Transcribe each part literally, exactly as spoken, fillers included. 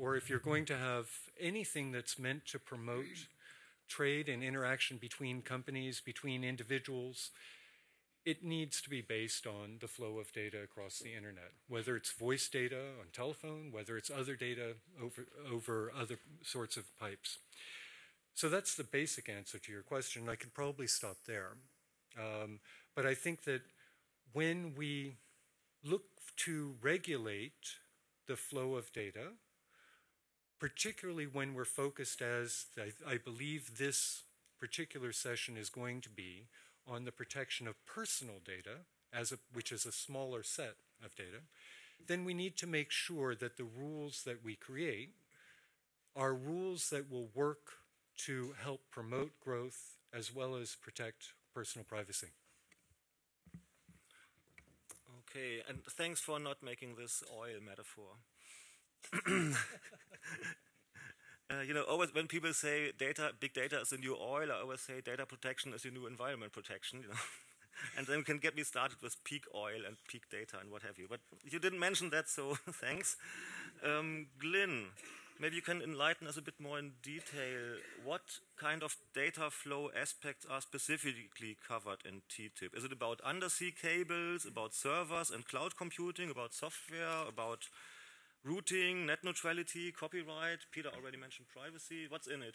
or if you're going to have anything that's meant to promote trade and interaction between companies, between individuals, it needs to be based on the flow of data across the internet, whether it's voice data on telephone, whether it's other data over, over other sorts of pipes. So that's the basic answer to your question. I could probably stop there. Um, but I think that when we look to regulate the flow of data, particularly when we're focused, as I, I believe this particular session is going to be, on the protection of personal data, as a, which is a smaller set of data, then we need to make sure that the rules that we create are rules that will work to help promote growth as well as protect personal privacy. Okay, and thanks for not making this oil metaphor. Uh, you know, always when people say data, big data is the new oil, I always say data protection is the new environment protection, you know. And then you can get me started with peak oil and peak data and what have you. But you didn't mention that, so thanks. Um, Glyn, maybe you can enlighten us a bit more in detail. What kind of data flow aspects are specifically covered in T T I P? Is it about undersea cables, about servers and cloud computing, about software, about routing, net neutrality, copyright? Peter already mentioned privacy. What's in it?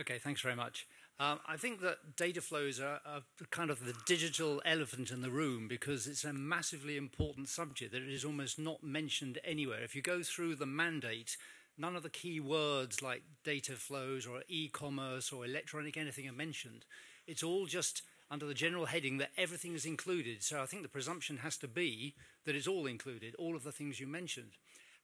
Okay, thanks very much. Um, I think that data flows are, are kind of the digital elephant in the room because it's a massively important subject that is almost not mentioned anywhere. If you go through the mandate, none of the key words like data flows or e-commerce or electronic anything are mentioned. It's all just under the general heading that everything is included. So I think the presumption has to be that it's all included, all of the things you mentioned.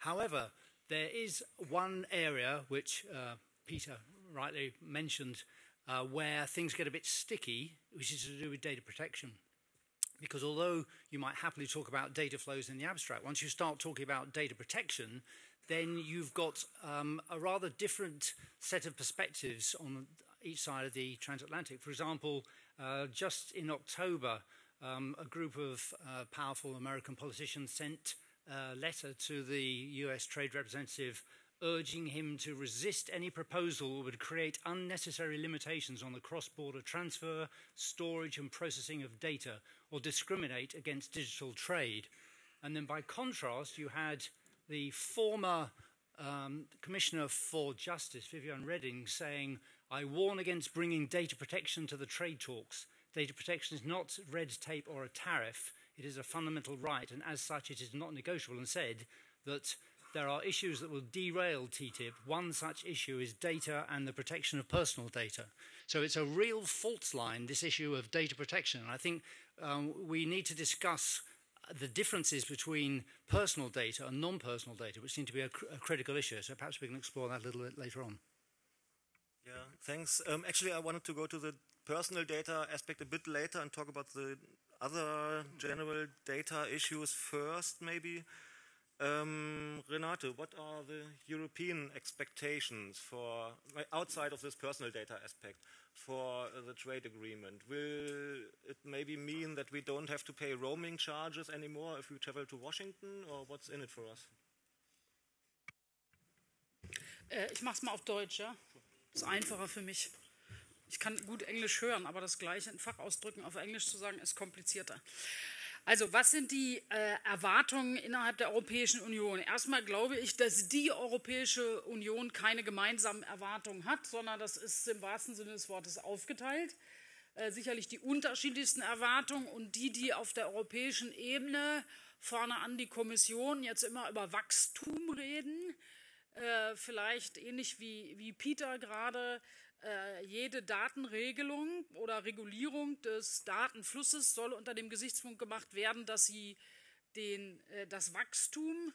However, there is one area which uh, Peter rightly mentioned uh, where things get a bit sticky, which is to do with data protection. Because although you might happily talk about data flows in the abstract, once you start talking about data protection, then you've got um, a rather different set of perspectives on each side of the transatlantic. For example, Uh, just in October, um, a group of uh, powerful American politicians sent a letter to the U S Trade Representative urging him to resist any proposal that would create unnecessary limitations on the cross-border transfer, storage and processing of data or discriminate against digital trade. And then by contrast, you had the former um, Commissioner for Justice, Viviane Reding, saying, "I warn against bringing data protection to the trade talks. Data protection is not red tape or a tariff. It is a fundamental right, and as such it is not negotiable," and said that there are issues that will derail T T I P. One such issue is data and the protection of personal data. So it's a real fault line, this issue of data protection. I think um, we need to discuss the differences between personal data and non-personal data, which seem to be a, cr a critical issue. So perhaps we can explore that a little bit later on. Yeah, thanks. Um, actually, I wanted to go to the personal data aspect a bit later and talk about the other general data issues first, maybe. Um, Renate, what are the European expectations for, outside of this personal data aspect, for the trade agreement? Will it maybe mean that we don't have to pay roaming charges anymore if we travel to Washington, or what's in it for us? Äh, ich mach's mal auf Deutsch, ja? Ist einfacher für mich. Ich kann gut Englisch hören, aber das Gleiche in Fachausdrücken auf Englisch zu sagen, ist komplizierter. Also, was sind die äh, Erwartungen innerhalb der Europäischen Union? Erstmal glaube ich, dass die Europäische Union keine gemeinsamen Erwartungen hat, sondern das ist im wahrsten Sinne des Wortes aufgeteilt. Äh, sicherlich die unterschiedlichsten Erwartungen und die, die auf der europäischen Ebene vorne an die Kommission jetzt immer über Wachstum reden, Äh, vielleicht ähnlich wie, wie Peter gerade, äh, jede Datenregelung oder Regulierung des Datenflusses soll unter dem Gesichtspunkt gemacht werden, dass sie den, äh, das Wachstum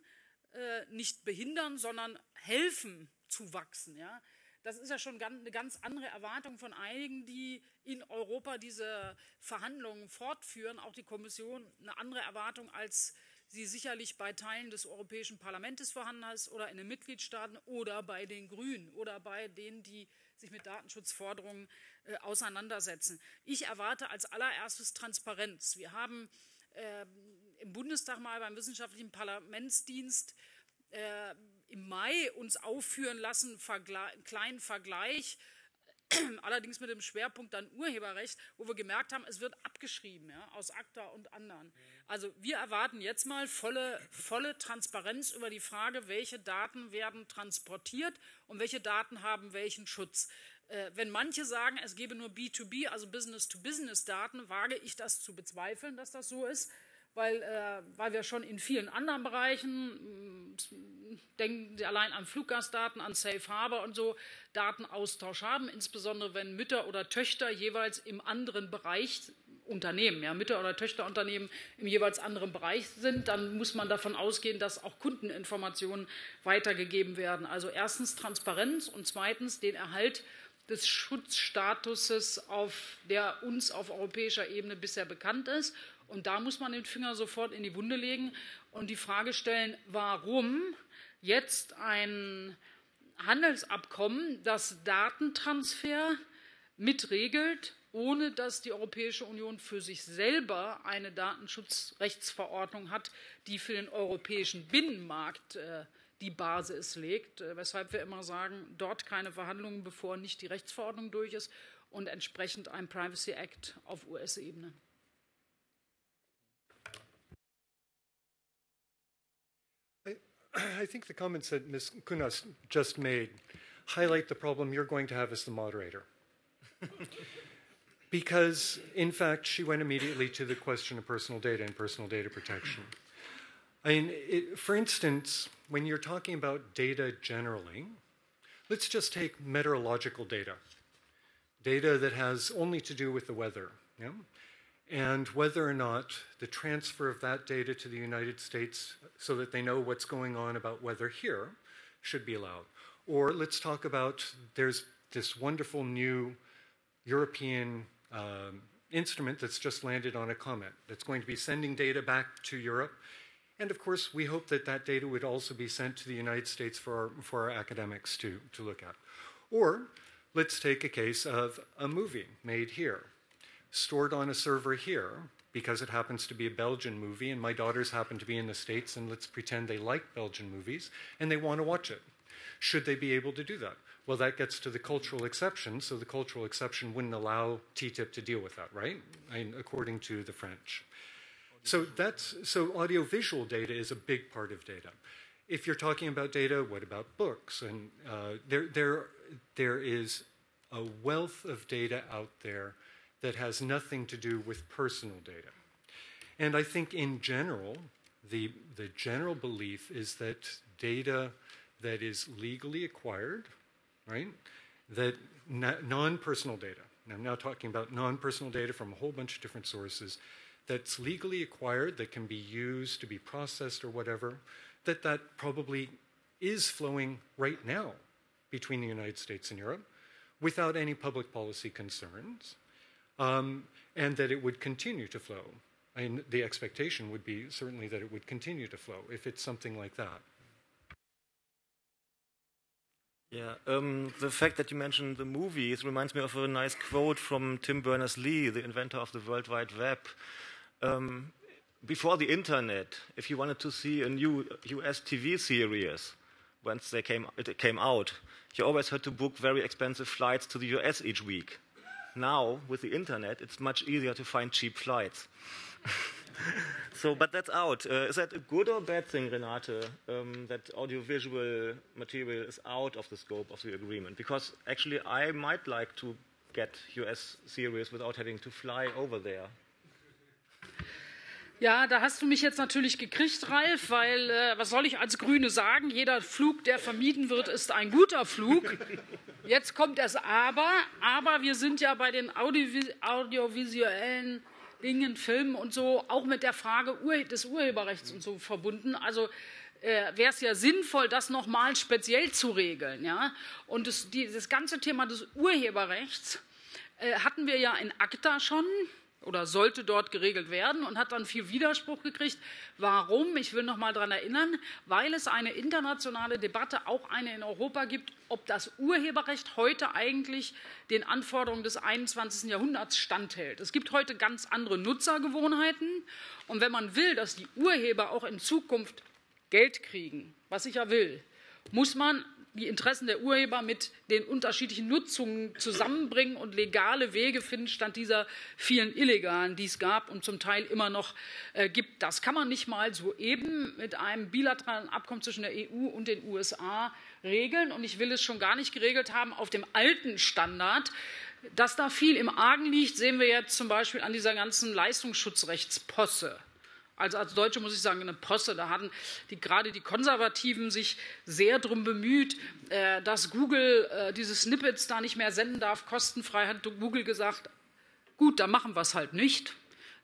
äh, nicht behindern, sondern helfen zu wachsen. Ja? Das ist ja schon ganz, eine ganz andere Erwartung von einigen, die in Europa diese Verhandlungen fortführen. Auch die Kommission eine andere Erwartung als sie sicherlich bei Teilen des Europäischen Parlaments vorhanden ist oder in den Mitgliedstaaten oder bei den Grünen oder bei denen, die sich mit Datenschutzforderungen äh, auseinandersetzen. Ich erwarte als allererstes Transparenz. Wir haben äh, im Bundestag mal beim Wissenschaftlichen Parlamentsdienst äh, im Mai uns aufführen lassen, einen kleinen Vergleich, allerdings mit dem Schwerpunkt dann Urheberrecht, wo wir gemerkt haben, es wird abgeschrieben, ja, aus ACTA und anderen. Also wir erwarten jetzt mal volle, volle Transparenz über die Frage, welche Daten werden transportiert und welche Daten haben welchen Schutz. Äh, wenn manche sagen, es gebe nur B zwei B, also Business-to-Business-Daten, wage ich das zu bezweifeln, dass das so ist, weil, äh, weil wir schon in vielen anderen Bereichen, mh, denken Sie allein an Fluggastdaten, an Safe Harbor und so, Datenaustausch haben, insbesondere wenn Mütter oder Töchter jeweils im anderen Bereich Unternehmen, ja, Mütter- oder Töchterunternehmen im jeweils anderen Bereich sind, dann muss man davon ausgehen, dass auch Kundeninformationen weitergegeben werden. Also erstens Transparenz und zweitens den Erhalt des Schutzstatuses, auf der uns auf europäischer Ebene bisher bekannt ist. Und da muss man den Finger sofort in die Wunde legen und die Frage stellen, warum jetzt ein Handelsabkommen das Datentransfer mitregelt, ohne dass die Europäische Union für sich selber eine Datenschutzrechtsverordnung hat, die für den europäischen Binnenmarkt äh, die Basis legt, äh, weshalb wir immer sagen, dort keine Verhandlungen, bevor nicht die Rechtsverordnung durch ist und entsprechend ein Privacy Act auf U S-Ebene. I think the comments that Miz Künast just made highlight the problem you're going to have as the moderator. Because, in fact, she went immediately to the question of personal data and personal data protection. I mean, it, for instance, when you're talking about data generally, let's just take meteorological data, data that has only to do with the weather, yeah? And whether or not the transfer of that data to the United States so that they know what's going on about weather here should be allowed. Or let's talk about, there's this wonderful new European um, instrument that's just landed on a comet that's going to be sending data back to Europe. And of course, we hope that that data would also be sent to the United States for our, for our academics to, to look at. Or let's take a case of a movie made here, stored on a server here, because it happens to be a Belgian movie, and my daughters happen to be in the States, and let's pretend they like Belgian movies, and they want to watch it. Should they be able to do that? Well, that gets to the cultural exception, so the cultural exception wouldn't allow T T I P to deal with that, right? I mean, according to the French. So that's, so audiovisual data is a big part of data. If you're talking about data, what about books? And uh, there, there, there is a wealth of data out there that has nothing to do with personal data. And I think in general, the, the general belief is that data that is legally acquired, right, that non-personal data, and I'm now talking about non-personal data from a whole bunch of different sources, that's legally acquired, that can be used to be processed or whatever, that that probably is flowing right now between the United States and Europe without any public policy concerns, um, and that it would continue to flow. I mean, the expectation would be certainly that it would continue to flow if it's something like that. Yeah, um, the fact that you mentioned the movies reminds me of a nice quote from Tim Berners-Lee, the inventor of the World Wide Web. Um, before the internet, if you wanted to see a new U S T V series, once they came, it came out, you always had to book very expensive flights to the U S each week. Now, with the internet, it's much easier to find cheap flights. So, but that's out. Uh, is that a good or bad thing, Renate, um, that audiovisual material is out of the scope of the agreement? Because actually I might like to get U S series without having to fly over there. Ja, da hast du mich jetzt natürlich gekriegt, Ralf, weil, äh, was soll ich als Grüne sagen? Jeder Flug, der vermieden wird, ist ein guter Flug. Jetzt kommt das Aber. Aber wir sind ja bei den Audiovis- audiovisuellen Dingen, Filmen und so, auch mit der Frage des Urheberrechts und so verbunden. Also äh, wäre es ja sinnvoll, das nochmal speziell zu regeln. Ja? Und das, die, das ganze Thema des Urheberrechts äh, hatten wir ja in ACTA schon oder sollte dort geregelt werden und hat dann viel Widerspruch gekriegt. Warum? Ich will nochmal daran erinnern, weil es eine internationale Debatte, auch eine in Europa gibt, ob das Urheberrecht heute eigentlich den Anforderungen des einundzwanzigsten Jahrhunderts standhält. Es gibt heute ganz andere Nutzergewohnheiten. Und wenn man will, dass die Urheber auch in Zukunft Geld kriegen, was ich ja will, muss man die Interessen der Urheber mit den unterschiedlichen Nutzungen zusammenbringen und legale Wege finden, statt dieser vielen Illegalen, die es gab und zum Teil immer noch äh, gibt. Das kann man nicht mal so eben mit einem bilateralen Abkommen zwischen der E U und den U S A regeln. Und ich will es schon gar nicht geregelt haben auf dem alten Standard. Dass da viel im Argen liegt, sehen wir jetzt zum Beispiel an dieser ganzen Leistungsschutzrechtsposse. Also als Deutsche muss ich sagen, eine Posse, da hatten die, gerade die Konservativen sich sehr darum bemüht, äh, dass Google äh, diese Snippets da nicht mehr senden darf, kostenfrei, hat Google gesagt, gut, dann machen wir es halt nicht.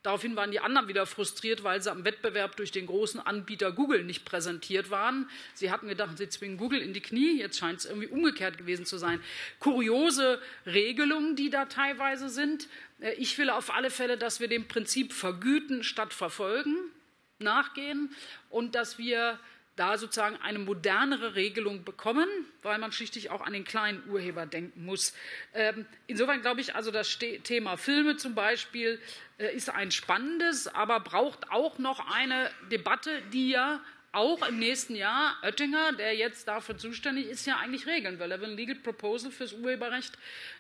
Daraufhin waren die anderen wieder frustriert, weil sie am Wettbewerb durch den großen Anbieter Google nicht präsentiert waren. Sie hatten gedacht, sie zwingen Google in die Knie. Jetzt scheint es irgendwie umgekehrt gewesen zu sein. Kuriose Regelungen, die da teilweise sind. Ich will auf alle Fälle, dass wir dem Prinzip vergüten statt verfolgen nachgehen und dass wir da sozusagen eine modernere Regelung bekommen, weil man schlichtweg auch an den kleinen Urheber denken muss. Ähm, insofern glaube ich, also das Thema Filme zum Beispiel äh, ist ein spannendes, aber braucht auch noch eine Debatte, die ja auch im nächsten Jahr Oettinger, der jetzt dafür zuständig ist, ja eigentlich regeln will. Er will ein Legal Proposal fürs Urheberrecht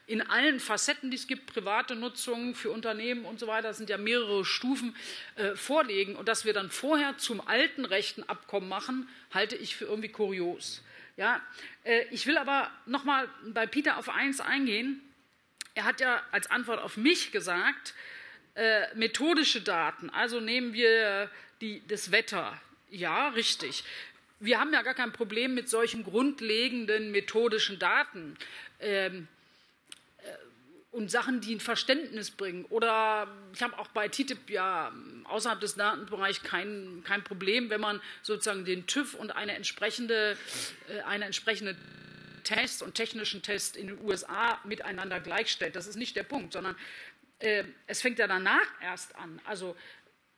in allen Facetten, die es gibt, private Nutzung für Unternehmen und so weiter, das sind ja mehrere Stufen, äh, vorlegen. Und dass wir dann vorher zum alten Recht ein Abkommen machen, halte ich für irgendwie kurios. Ja, äh, ich will aber nochmal bei Peter auf eins eingehen. Er hat ja als Antwort auf mich gesagt, äh, methodische Daten, also nehmen wir die, das Wetter. Ja, richtig. Wir haben ja gar kein Problem mit solchen grundlegenden methodischen Daten ähm, äh, und Sachen, die ein Verständnis bringen. Oder ich habe auch bei T T I P ja außerhalb des Datenbereichs kein, kein Problem, wenn man sozusagen den T Ü V und eine entsprechende, äh, eine entsprechende Test und technischen Test in den U S A miteinander gleichstellt. Das ist nicht der Punkt, sondern äh, es fängt ja danach erst an. Also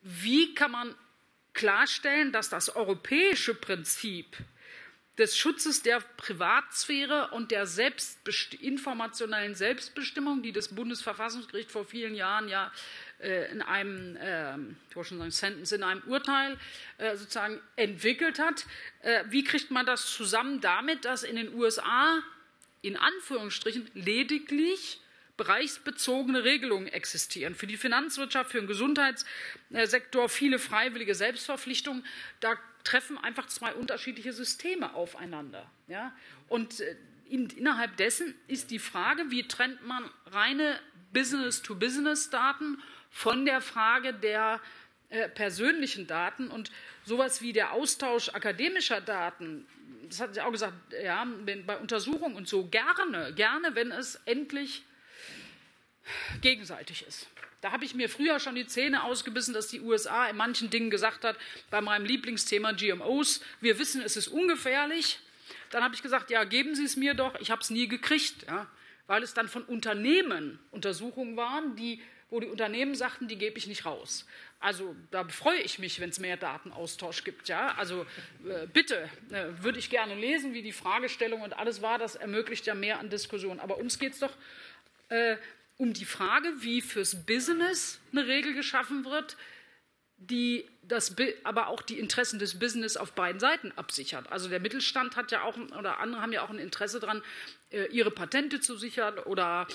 wie kann man klarstellen, dass das europäische Prinzip des Schutzes der Privatsphäre und der Selbstbest- informationellen Selbstbestimmung, die das Bundesverfassungsgericht vor vielen Jahren ja äh, in einem, äh, ich wollte schon sagen, Sentence, in einem Urteil äh, sozusagen entwickelt hat, äh, wie kriegt man das zusammen damit, dass in den U S A in Anführungsstrichen lediglich bereichsbezogene Regelungen existieren. Für die Finanzwirtschaft, für den Gesundheitssektor, viele freiwillige Selbstverpflichtungen, da treffen einfach zwei unterschiedliche Systeme aufeinander. Ja? Und in, innerhalb dessen ist die Frage, wie trennt man reine Business-to-Business-Daten von der Frage der äh, persönlichen Daten und sowas wie der Austausch akademischer Daten. Das hat sie auch gesagt, ja, wenn, bei Untersuchungen und so, gerne, gerne, wenn es endlich gegenseitig ist. Da habe ich mir früher schon die Zähne ausgebissen, dass die U S A in manchen Dingen gesagt hat, bei meinem Lieblingsthema G M Os, wir wissen, es ist ungefährlich. Dann habe ich gesagt, ja, geben Sie es mir doch, ich habe es nie gekriegt, ja, weil es dann von Unternehmen Untersuchungen waren, die, wo die Unternehmen sagten, die gebe ich nicht raus. Also da freue ich mich, wenn es mehr Datenaustausch gibt. Ja? Also äh, bitte, äh, würde ich gerne lesen, wie die Fragestellung und alles war, das ermöglicht ja mehr an Diskussion. Aber uns geht es doch äh, um die Frage, wie fürs Business eine Regel geschaffen wird, die das, aber auch die Interessen des Business auf beiden Seiten absichert. Also der Mittelstand hat ja auch, oder andere haben ja auch ein Interesse daran, ihre Patente zu sichern oder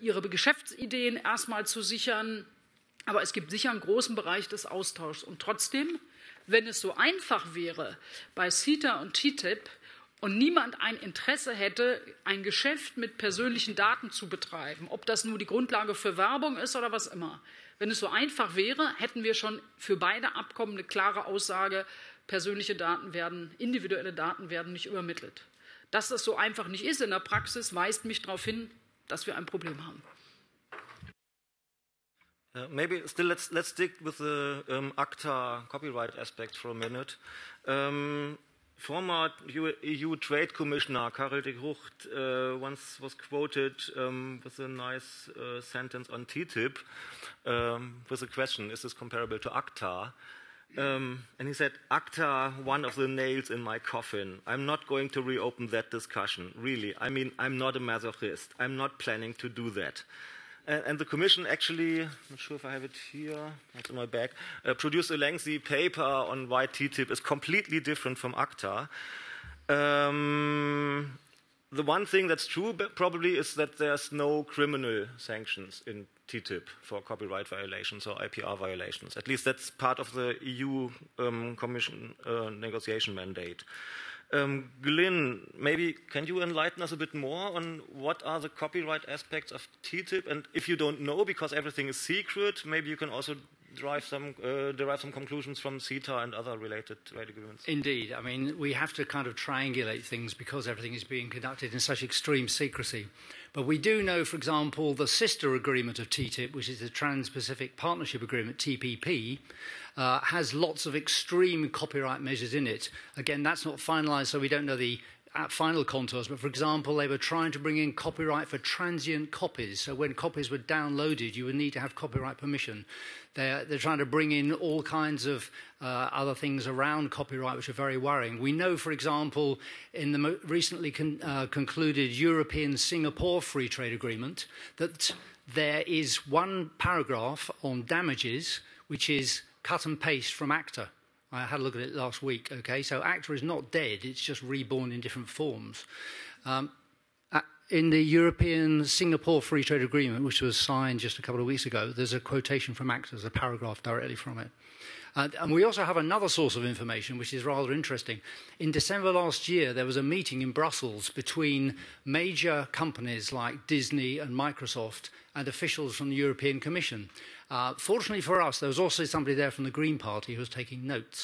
ihre Geschäftsideen erstmal zu sichern. Aber es gibt sicher einen großen Bereich des Austauschs. Und trotzdem, wenn es so einfach wäre, bei CETA und T T I P, und niemand ein Interesse hätte, ein Geschäft mit persönlichen Daten zu betreiben, ob das nur die Grundlage für Werbung ist oder was immer. Wenn es so einfach wäre, hätten wir schon für beide Abkommen eine klare Aussage, persönliche Daten werden, individuelle Daten werden nicht übermittelt. Dass das so einfach nicht ist in der Praxis, weist mich darauf hin, dass wir ein Problem haben. Uh, maybe still let's, let's stick with the um, ACTA copyright aspect for a minute. Um, Former E U Trade Commissioner Karel De Gucht uh, once was quoted um, with a nice uh, sentence on T T I P um, with a question, is this comparable to ACTA? Um, and he said, ACTA, one of the nails in my coffin. I'm not going to reopen that discussion, really. I mean, I'm not a masochist. I'm not planning to do that. And the Commission actually, I'm not sure if I have it here, that's in my bag, uh, produced a lengthy paper on why T T I P is completely different from ACTA. Um, the one thing that's true probably is that there's no criminal sanctions in T T I P for copyright violations or I P R violations. At least that's part of the E U um, Commission uh, negotiation mandate. Um, Glyn, maybe can you enlighten us a bit more on what are the copyright aspects of T T I P? And if you don't know, because everything is secret, maybe you can also derive some, uh, derive some conclusions from CETA and other related trade agreements. Indeed. I mean, we have to kind of triangulate things because everything is being conducted in such extreme secrecy. But we do know, for example, the sister agreement of T T I P, which is the Trans-Pacific Partnership Agreement, T P P, uh, has lots of extreme copyright measures in it. Again, that's not finalised, so we don't know the at final contours, but for example, they were trying to bring in copyright for transient copies. So when copies were downloaded, you would need to have copyright permission. They're, they're trying to bring in all kinds of uh, other things around copyright, which are very worrying. We know, for example, in the mo recently con uh, concluded European-Singapore Free Trade Agreement, that there is one paragraph on damages, which is cut and paste from ACTA. I had a look at it last week, okay? So ACTA is not dead, it's just reborn in different forms. Um, in the European-Singapore Free Trade Agreement, which was signed just a couple of weeks ago, there's a quotation from ACTA, there's a paragraph directly from it. Uh, and we also have another source of information, which is rather interesting. In December last year, there was a meeting in Brussels between major companies like Disney and Microsoft and officials from the European Commission. Uh, fortunately for us, there was also somebody there from the Green Party who was taking notes.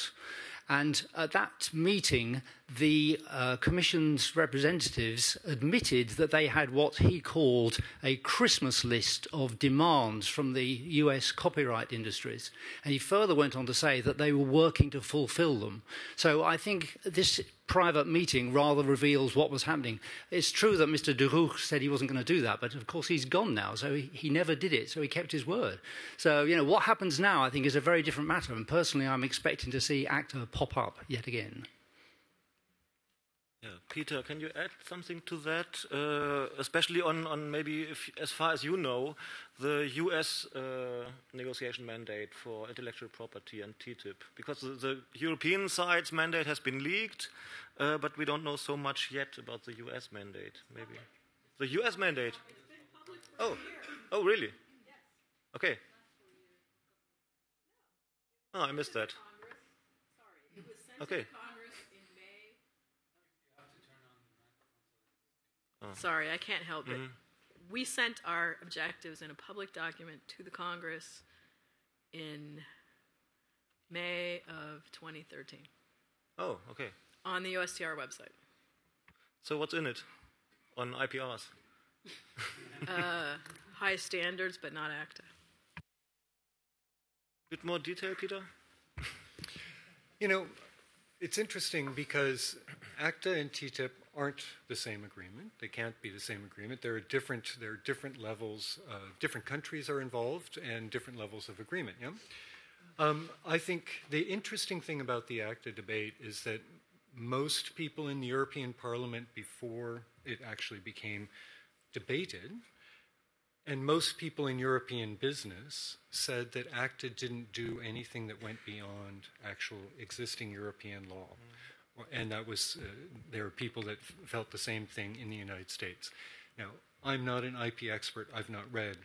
And at that meeting, the uh, Commission's representatives admitted that they had what he called a Christmas list of demands from the U S copyright industries. And he further went on to say that they were working to fulfill them. So I think this private meeting rather reveals what was happening. It's true that Mister De Gucht said he wasn't going to do that, but of course he's gone now, so he, he never did it, so he kept his word. So, you know, what happens now, I think, is a very different matter, and personally I'm expecting to see ACTA pop up yet again. Yeah. Peter, can you add something to that, uh, especially on, on maybe, if, as far as you know, the U S uh, negotiation mandate for intellectual property and T T I P? Because the, the European side's mandate has been leaked, uh, but we don't know so much yet about the U S mandate, maybe. The U S mandate? Oh, oh really? Okay. Oh, I missed that. Okay. Oh. Sorry, I can't help mm-hmm. it. We sent our objectives in a public document to the Congress in May of twenty thirteen. Oh, okay. On the U S T R website. So what's in it on I P Rs? uh, high standards, but not ACTA. A bit more detail, Peter? You know, it's interesting because ACTA and T T I P aren't the same agreement. They can't be the same agreement. There are different, there are different levels, uh, different countries are involved and different levels of agreement. Yeah? Um, I think the interesting thing about the ACTA debate is that most people in the European Parliament before it actually became debated, and most people in European business said that ACTA didn't do anything that went beyond actual existing European law. And that was, uh, there were people that felt the same thing in the United States. Now, I'm not an I P expert. I've not read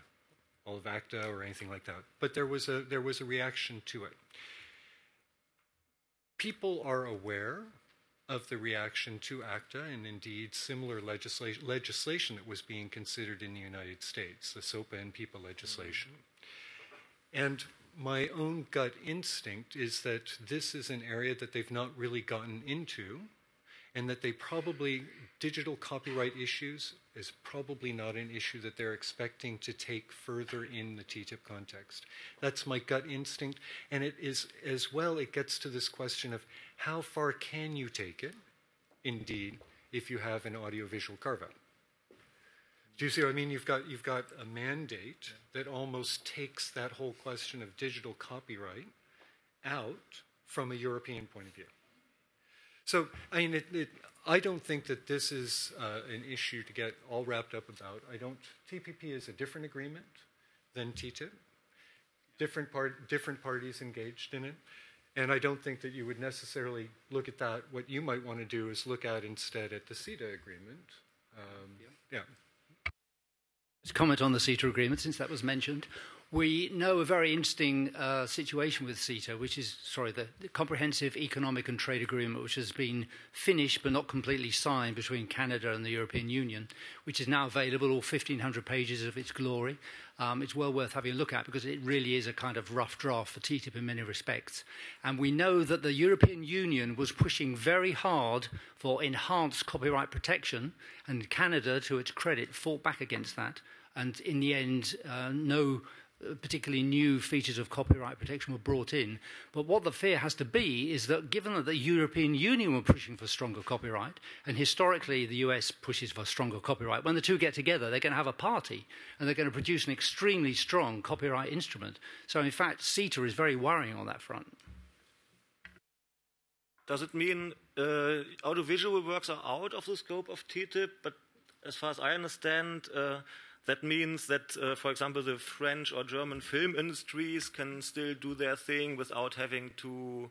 all of ACTA or anything like that. But there was a, there was a reaction to it. People are aware of the reaction to ACTA and indeed similar legisla- legislation that was being considered in the United States, the SOPA and PIPA legislation. And my own gut instinct is that this is an area that they've not really gotten into, and that they probably, digital copyright issues is probably not an issue that they're expecting to take further in the T T I P context. That's my gut instinct, and it is, as well, it gets to this question of how far can you take it, indeed, if you have an audiovisual carve-out. Do you see what I mean? You've got, you've got a mandate that almost takes that whole question of digital copyright out from a European point of view. So, I mean, it, it, I don't think that this is uh, an issue to get all wrapped up about. I don't, T P P is a different agreement than T T I P. Different, part, different parties engaged in it. And I don't think that you would necessarily look at that. What you might want to do is look at instead at the CETA agreement. Um, yeah. yeah. Let's comment on the CETA agreement, since that was mentioned. We know a very interesting uh, situation with CETA, which is, sorry, the, the Comprehensive Economic and Trade Agreement, which has been finished but not completely signed between Canada and the European Union, which is now available, all fifteen hundred pages of its glory. Um, it's well worth having a look at because it really is a kind of rough draft for T T I P in many respects. And we know that the European Union was pushing very hard for enhanced copyright protection, and Canada, to its credit, fought back against that. And in the end, uh, no particularly new features of copyright protection were brought in. But what the fear has to be is that, given that the European Union were pushing for stronger copyright, and historically the U S pushes for stronger copyright, when the two get together, they're going to have a party, and they're going to produce an extremely strong copyright instrument. So, in fact, CETA is very worrying on that front. Does it mean uh, audiovisual works are out of the scope of T T I P? But as far as I understand, uh, that means that, uh, for example, the French or German film industries can still do their thing without having to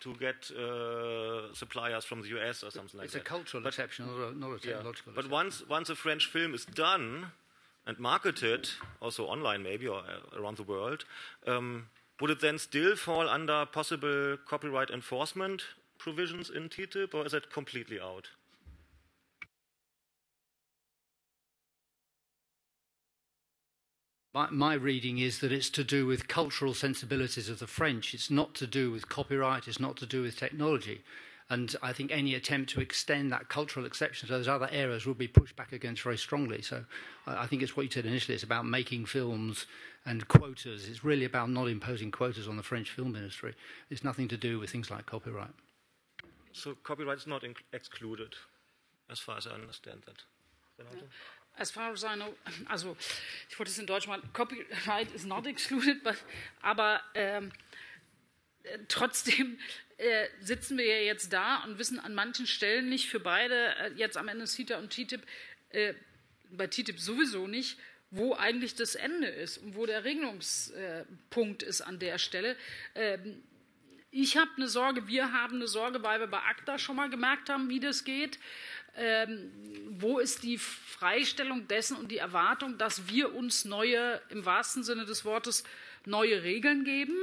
to get uh, suppliers from the U S or something like it's that. It's a cultural but, exception, not a, not a technological yeah. But exception. once once a French film is done and marketed, also online maybe or around the world, um, would it then still fall under possible copyright enforcement provisions in T T I P, or is that completely out? My, my reading is that it's to do with cultural sensibilities of the French. It's not to do with copyright. It's not to do with technology. And I think any attempt to extend that cultural exception to those other areas will be pushed back against very strongly. So I, I think it's what you said initially. It's about making films and quotas. It's really about not imposing quotas on the French film industry. It's nothing to do with things like copyright. So copyright is not excluded, as far as I understand that. Renate? As far as I know, also ich wollte es in Deutsch mal, Copyright is not excluded, but, aber ähm, äh, trotzdem äh, sitzen wir ja jetzt da und wissen an manchen Stellen nicht für beide, äh, jetzt am Ende CETA und T T I P, äh, bei T T I P sowieso nicht, wo eigentlich das Ende ist und wo der Regelungspunkt äh, ist an der Stelle. Ähm, ich habe eine Sorge, wir haben eine Sorge, weil wir bei ACTA schon mal gemerkt haben, wie das geht. Ähm, wo ist die Freistellung dessen und die Erwartung, dass wir uns neue, im wahrsten Sinne des Wortes, neue Regeln geben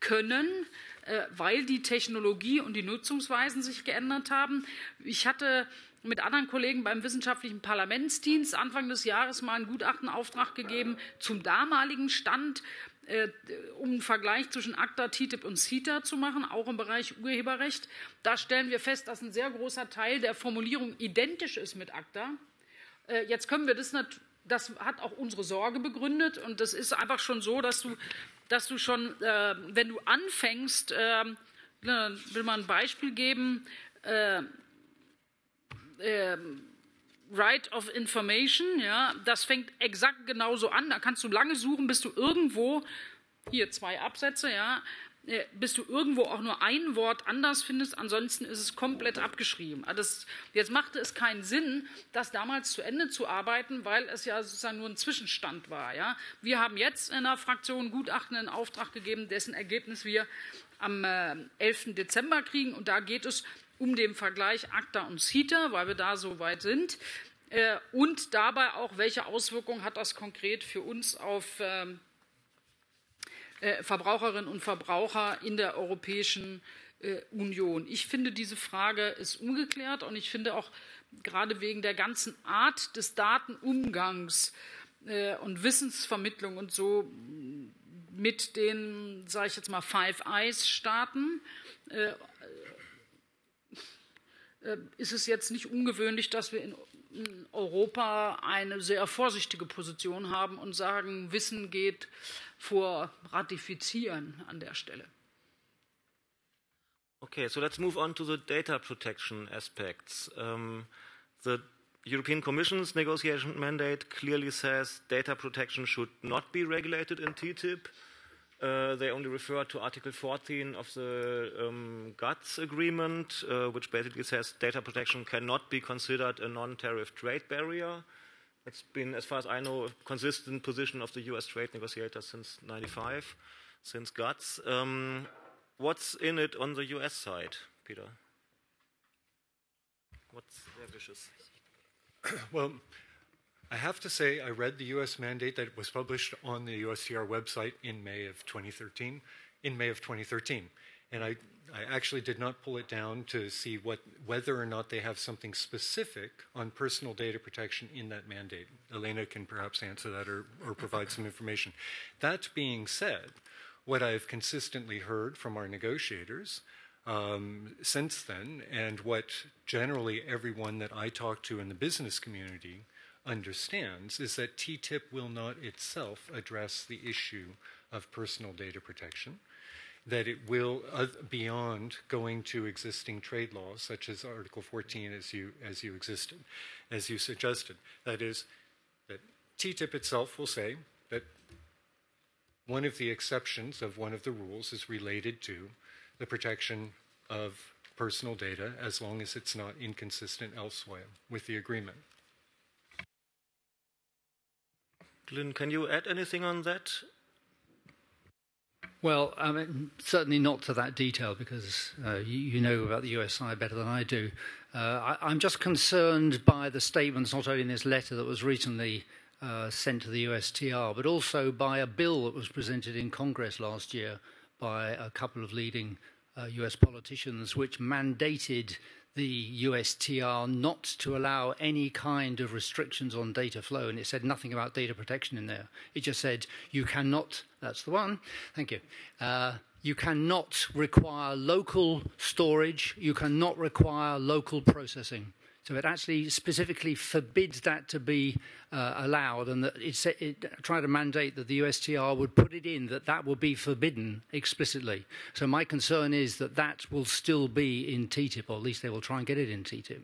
können, äh, weil die Technologie und die Nutzungsweisen sich geändert haben? Ich hatte mit anderen Kollegen beim Wissenschaftlichen Parlamentsdienst Anfang des Jahres mal einen Gutachtenauftrag gegeben zum damaligen Stand, Äh, um einen Vergleich zwischen ACTA, T T I P und CETA zu machen, auch im Bereich Urheberrecht. Da stellen wir fest, dass ein sehr großer Teil der Formulierung identisch ist mit ACTA. Äh, jetzt können wir das natürlich, das hat auch unsere Sorge begründet, und das ist einfach schon so, dass du, dass du schon, äh, wenn du anfängst, äh, will man ein Beispiel geben, äh, äh, Right of Information, ja, das fängt exakt genauso an. Da kannst du lange suchen, bis du irgendwo, hier zwei Absätze, ja, bis du irgendwo auch nur ein Wort anders findest. Ansonsten ist es komplett abgeschrieben. Das, jetzt machte es keinen Sinn, das damals zu Ende zu arbeiten, weil es ja sozusagen nur ein Zwischenstand war. Ja. Wir haben jetzt in der Fraktion Gutachten in Auftrag gegeben, dessen Ergebnis wir am äh, elften Dezember kriegen. Und da geht es um den Vergleich ACTA und CETA, weil wir da so weit sind, äh, und dabei auch, welche Auswirkungen hat das konkret für uns auf äh, äh, Verbraucherinnen und Verbraucher in der Europäischen äh, Union. Ich finde, diese Frage ist ungeklärt, und ich finde auch gerade wegen der ganzen Art des Datenumgangs äh, und Wissensvermittlung und so mit den, sage ich jetzt mal, Five Eyes-Staaten, äh, ist es jetzt nicht ungewöhnlich, dass wir in Europa eine sehr vorsichtige Position haben und sagen, Wissen geht vor Ratifizieren an der Stelle. Okay, so let's move on to the data protection aspects. Um, the European Commission's negotiation mandate clearly says data protection should not be regulated in T T I P. Uh, they only refer to Article fourteen of the um, GATS agreement, uh, which basically says data protection cannot be considered a non-tariff trade barrier. It's been, as far as I know, a consistent position of the U S trade negotiators since ninety-five, since GATS. Um, What's in it on the U S side, Peter? What's their wishes? Well, I have to say I read the U S mandate that was published on the U S T R website in May of twenty thirteen, in May of twenty thirteen. And I, I actually did not pull it down to see what, whether or not they have something specific on personal data protection in that mandate. Elena can perhaps answer that or, or provide some information. That being said, what I've consistently heard from our negotiators um, since then, and what generally everyone that I talk to in the business community understands, is that T T I P will not itself address the issue of personal data protection, that it will, uh, beyond going to existing trade laws, such as Article fourteen as you, as you existed, as you suggested. That is, that T T I P itself will say that one of the exceptions of one of the rules is related to the protection of personal data, as long as it's not inconsistent elsewhere with the agreement. Glyn, can you add anything on that? Well, I mean, certainly not to that detail, because uh, you, you know about the U S side better than I do. Uh, I, I'm just concerned by the statements, not only in this letter that was recently uh, sent to the U S T R, but also by a bill that was presented in Congress last year by a couple of leading uh, U S politicians, which mandated the U S T R not to allow any kind of restrictions on data flow, and it said nothing about data protection in there. It just said you cannot, that's the one, thank you, uh, you cannot require local storage, you cannot require local processing. So it actually specifically forbids that to be uh, allowed, and that it, set, it tried to mandate that the U S T R would put it in, that that will be forbidden explicitly. So my concern is that that will still be in T T I P, or at least they will try and get it in T T I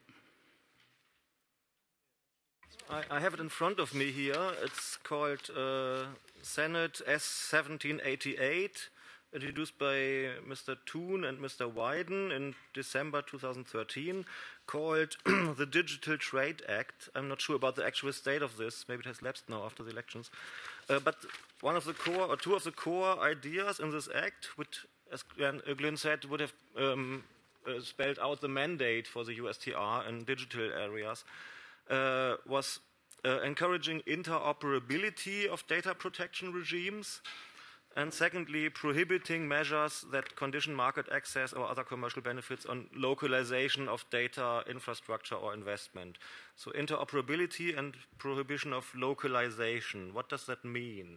P. I, I have it in front of me here. It's called uh, Senate S seventeen eighty-eight, introduced by Mister Thune and Mister Wyden in December two thousand thirteen, called the Digital Trade Act. I'm not sure about the actual state of this. Maybe it has lapsed now after the elections. Uh, but one of the core, or two of the core ideas in this act, which, as Glyn said, would have um, uh, spelled out the mandate for the U S T R in digital areas, uh, was uh, encouraging interoperability of data protection regimes, and secondly, prohibiting measures that condition market access or other commercial benefits on localization of data, infrastructure, or investment. So interoperability and prohibition of localization. What does that mean?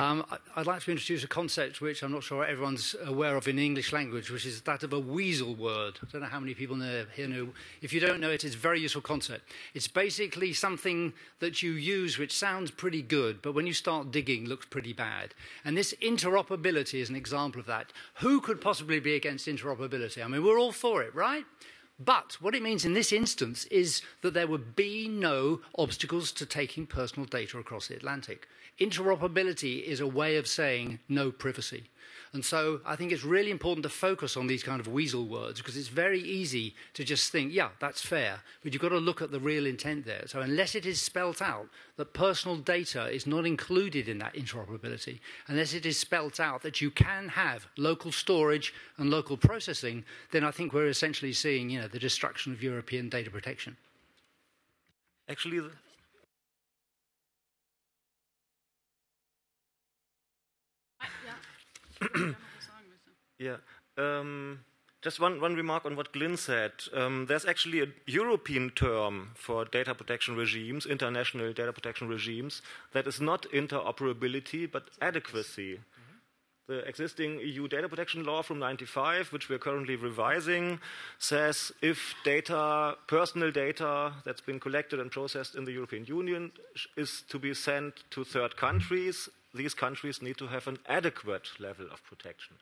Um, I'd like to introduce a concept which I'm not sure everyone's aware of in the English language, which is that of a weasel word. I don't know how many people know, here know. If you don't know it, it's a very useful concept. It's basically something that you use which sounds pretty good, but when you start digging, looks pretty bad. And this interoperability is an example of that. Who could possibly be against interoperability? I mean, we're all for it, right? But what it means in this instance is that there would be no obstacles to taking personal data across the Atlantic. Interoperability is a way of saying no privacy. And so I think it's really important to focus on these kind of weasel words, because it's very easy to just think, yeah, that's fair, but you've got to look at the real intent there. So unless it is spelt out that personal data is not included in that interoperability, unless it is spelt out that you can have local storage and local processing, then I think we're essentially seeing, you know, the destruction of European data protection. Actually, the yeah, um, just one, one remark on what Glyn said. Um, there's actually a European term for data protection regimes, international data protection regimes, that is not interoperability but adequacy. Mm-hmm. The existing E U data protection law from ninety-five, which we're currently revising, says if data, personal data that's been collected and processed in the European Union is to be sent to third countries, these countries need to have an adequate level of protection,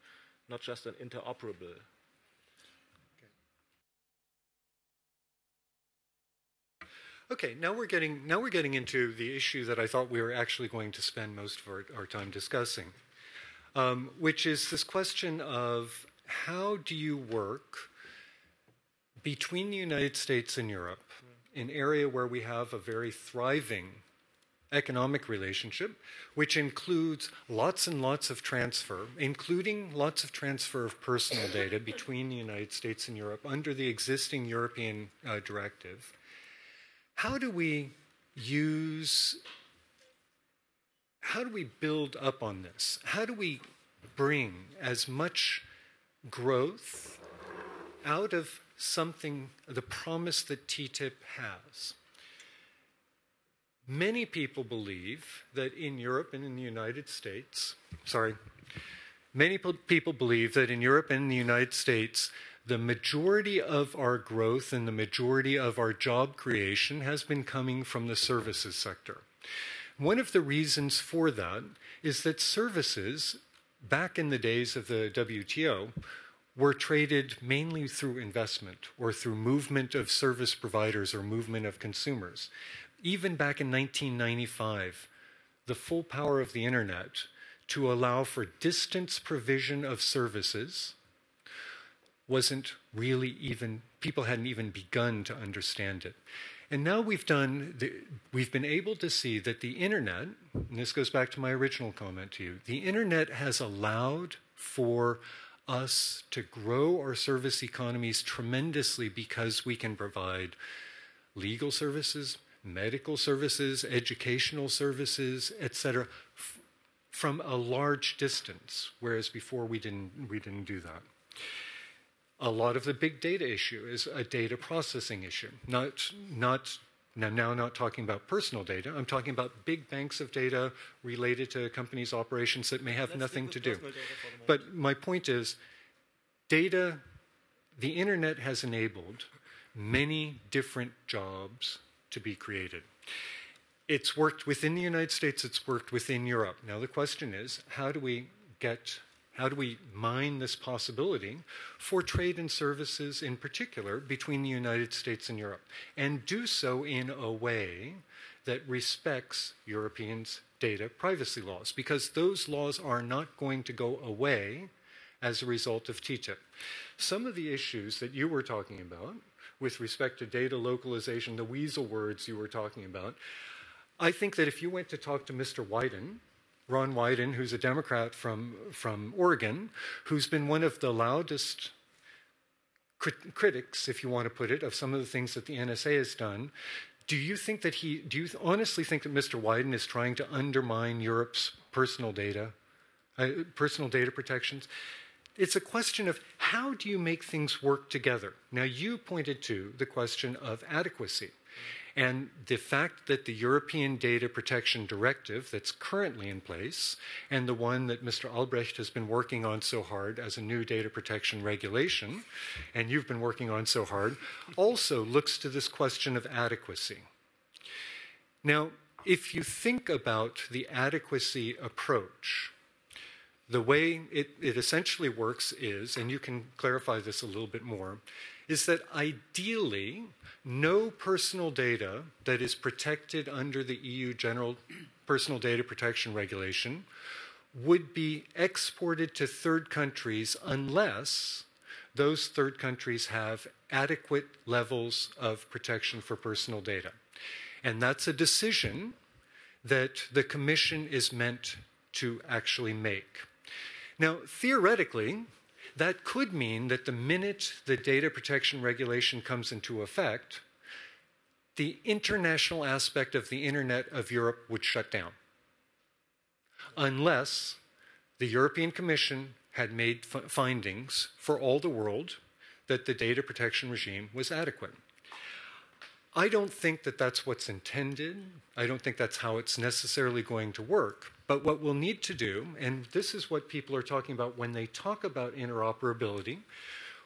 not just an interoperable. Okay, okay, now we're getting now we're getting into the issue that I thought we were actually going to spend most of our, our time discussing, um, which is this question of how do you work between the United States and Europe, an area where we have a very thriving economic relationship, which includes lots and lots of transfer, including lots of transfer of personal data between the United States and Europe under the existing European uh, directive. How do we use, how do we build up on this? How do we bring as much growth out of something, the promise that T T I P has? Many people believe that in Europe and in the United States, sorry, many people believe that in Europe and in the United States, the majority of our growth and the majority of our job creation has been coming from the services sector. One of the reasons for that is that services, back in the days of the W T O, were traded mainly through investment or through movement of service providers or movement of consumers. Even back in nineteen ninety-five, the full power of the internet to allow for distance provision of services wasn't really even, people hadn't even begun to understand it. And now we've done, the, we've been able to see that the internet, and this goes back to my original comment to you, the internet has allowed for us to grow our service economies tremendously because we can provide legal services, medical services, educational services, et cetera, from a large distance, whereas before we didn't, we didn't do that. A lot of the big data issue is a data processing issue. Not, not, now, now I'm not talking about personal data, I'm talking about big banks of data related to companies' operations that may have Let's nothing to do. But my point is, data, the internet has enabled many different jobs to be created. It's worked within the United States, it's worked within Europe. Now the question is, how do we get, how do we mine this possibility for trade and services in particular between the United States and Europe, and do so in a way that respects Europeans' data privacy laws, because those laws are not going to go away as a result of T T I P. Some of the issues that you were talking about with respect to data localization, the weasel words you were talking about, I think that if you went to talk to Mister Wyden, Ron Wyden, who's a Democrat from, from Oregon, who's been one of the loudest crit critics, if you want to put it, of some of the things that the N S A has done, do you think that he, do you honestly think that Mister Wyden is trying to undermine Europe's personal data, uh, personal data protections? It's a question of how do you make things work together? Now, you pointed to the question of adequacy and the fact that the European Data Protection Directive that's currently in place and the one that Mister Albrecht has been working on so hard as a new data protection regulation, and you've been working on so hard, also looks to this question of adequacy. Now, if you think about the adequacy approach, the way it, it essentially works is, and you can clarify this a little bit more, is that ideally, no personal data that is protected under the E U General Personal Data Protection Regulation would be exported to third countries unless those third countries have adequate levels of protection for personal data. And that's a decision that the Commission is meant to actually make. Now, theoretically, that could mean that the minute the data protection regulation comes into effect, the international aspect of the internet of Europe would shut down, unless the European Commission had made findings for all the world that the data protection regime was adequate. I don't think that that's what's intended. I don't think that's how it's necessarily going to work. But what we'll need to do, and this is what people are talking about when they talk about interoperability,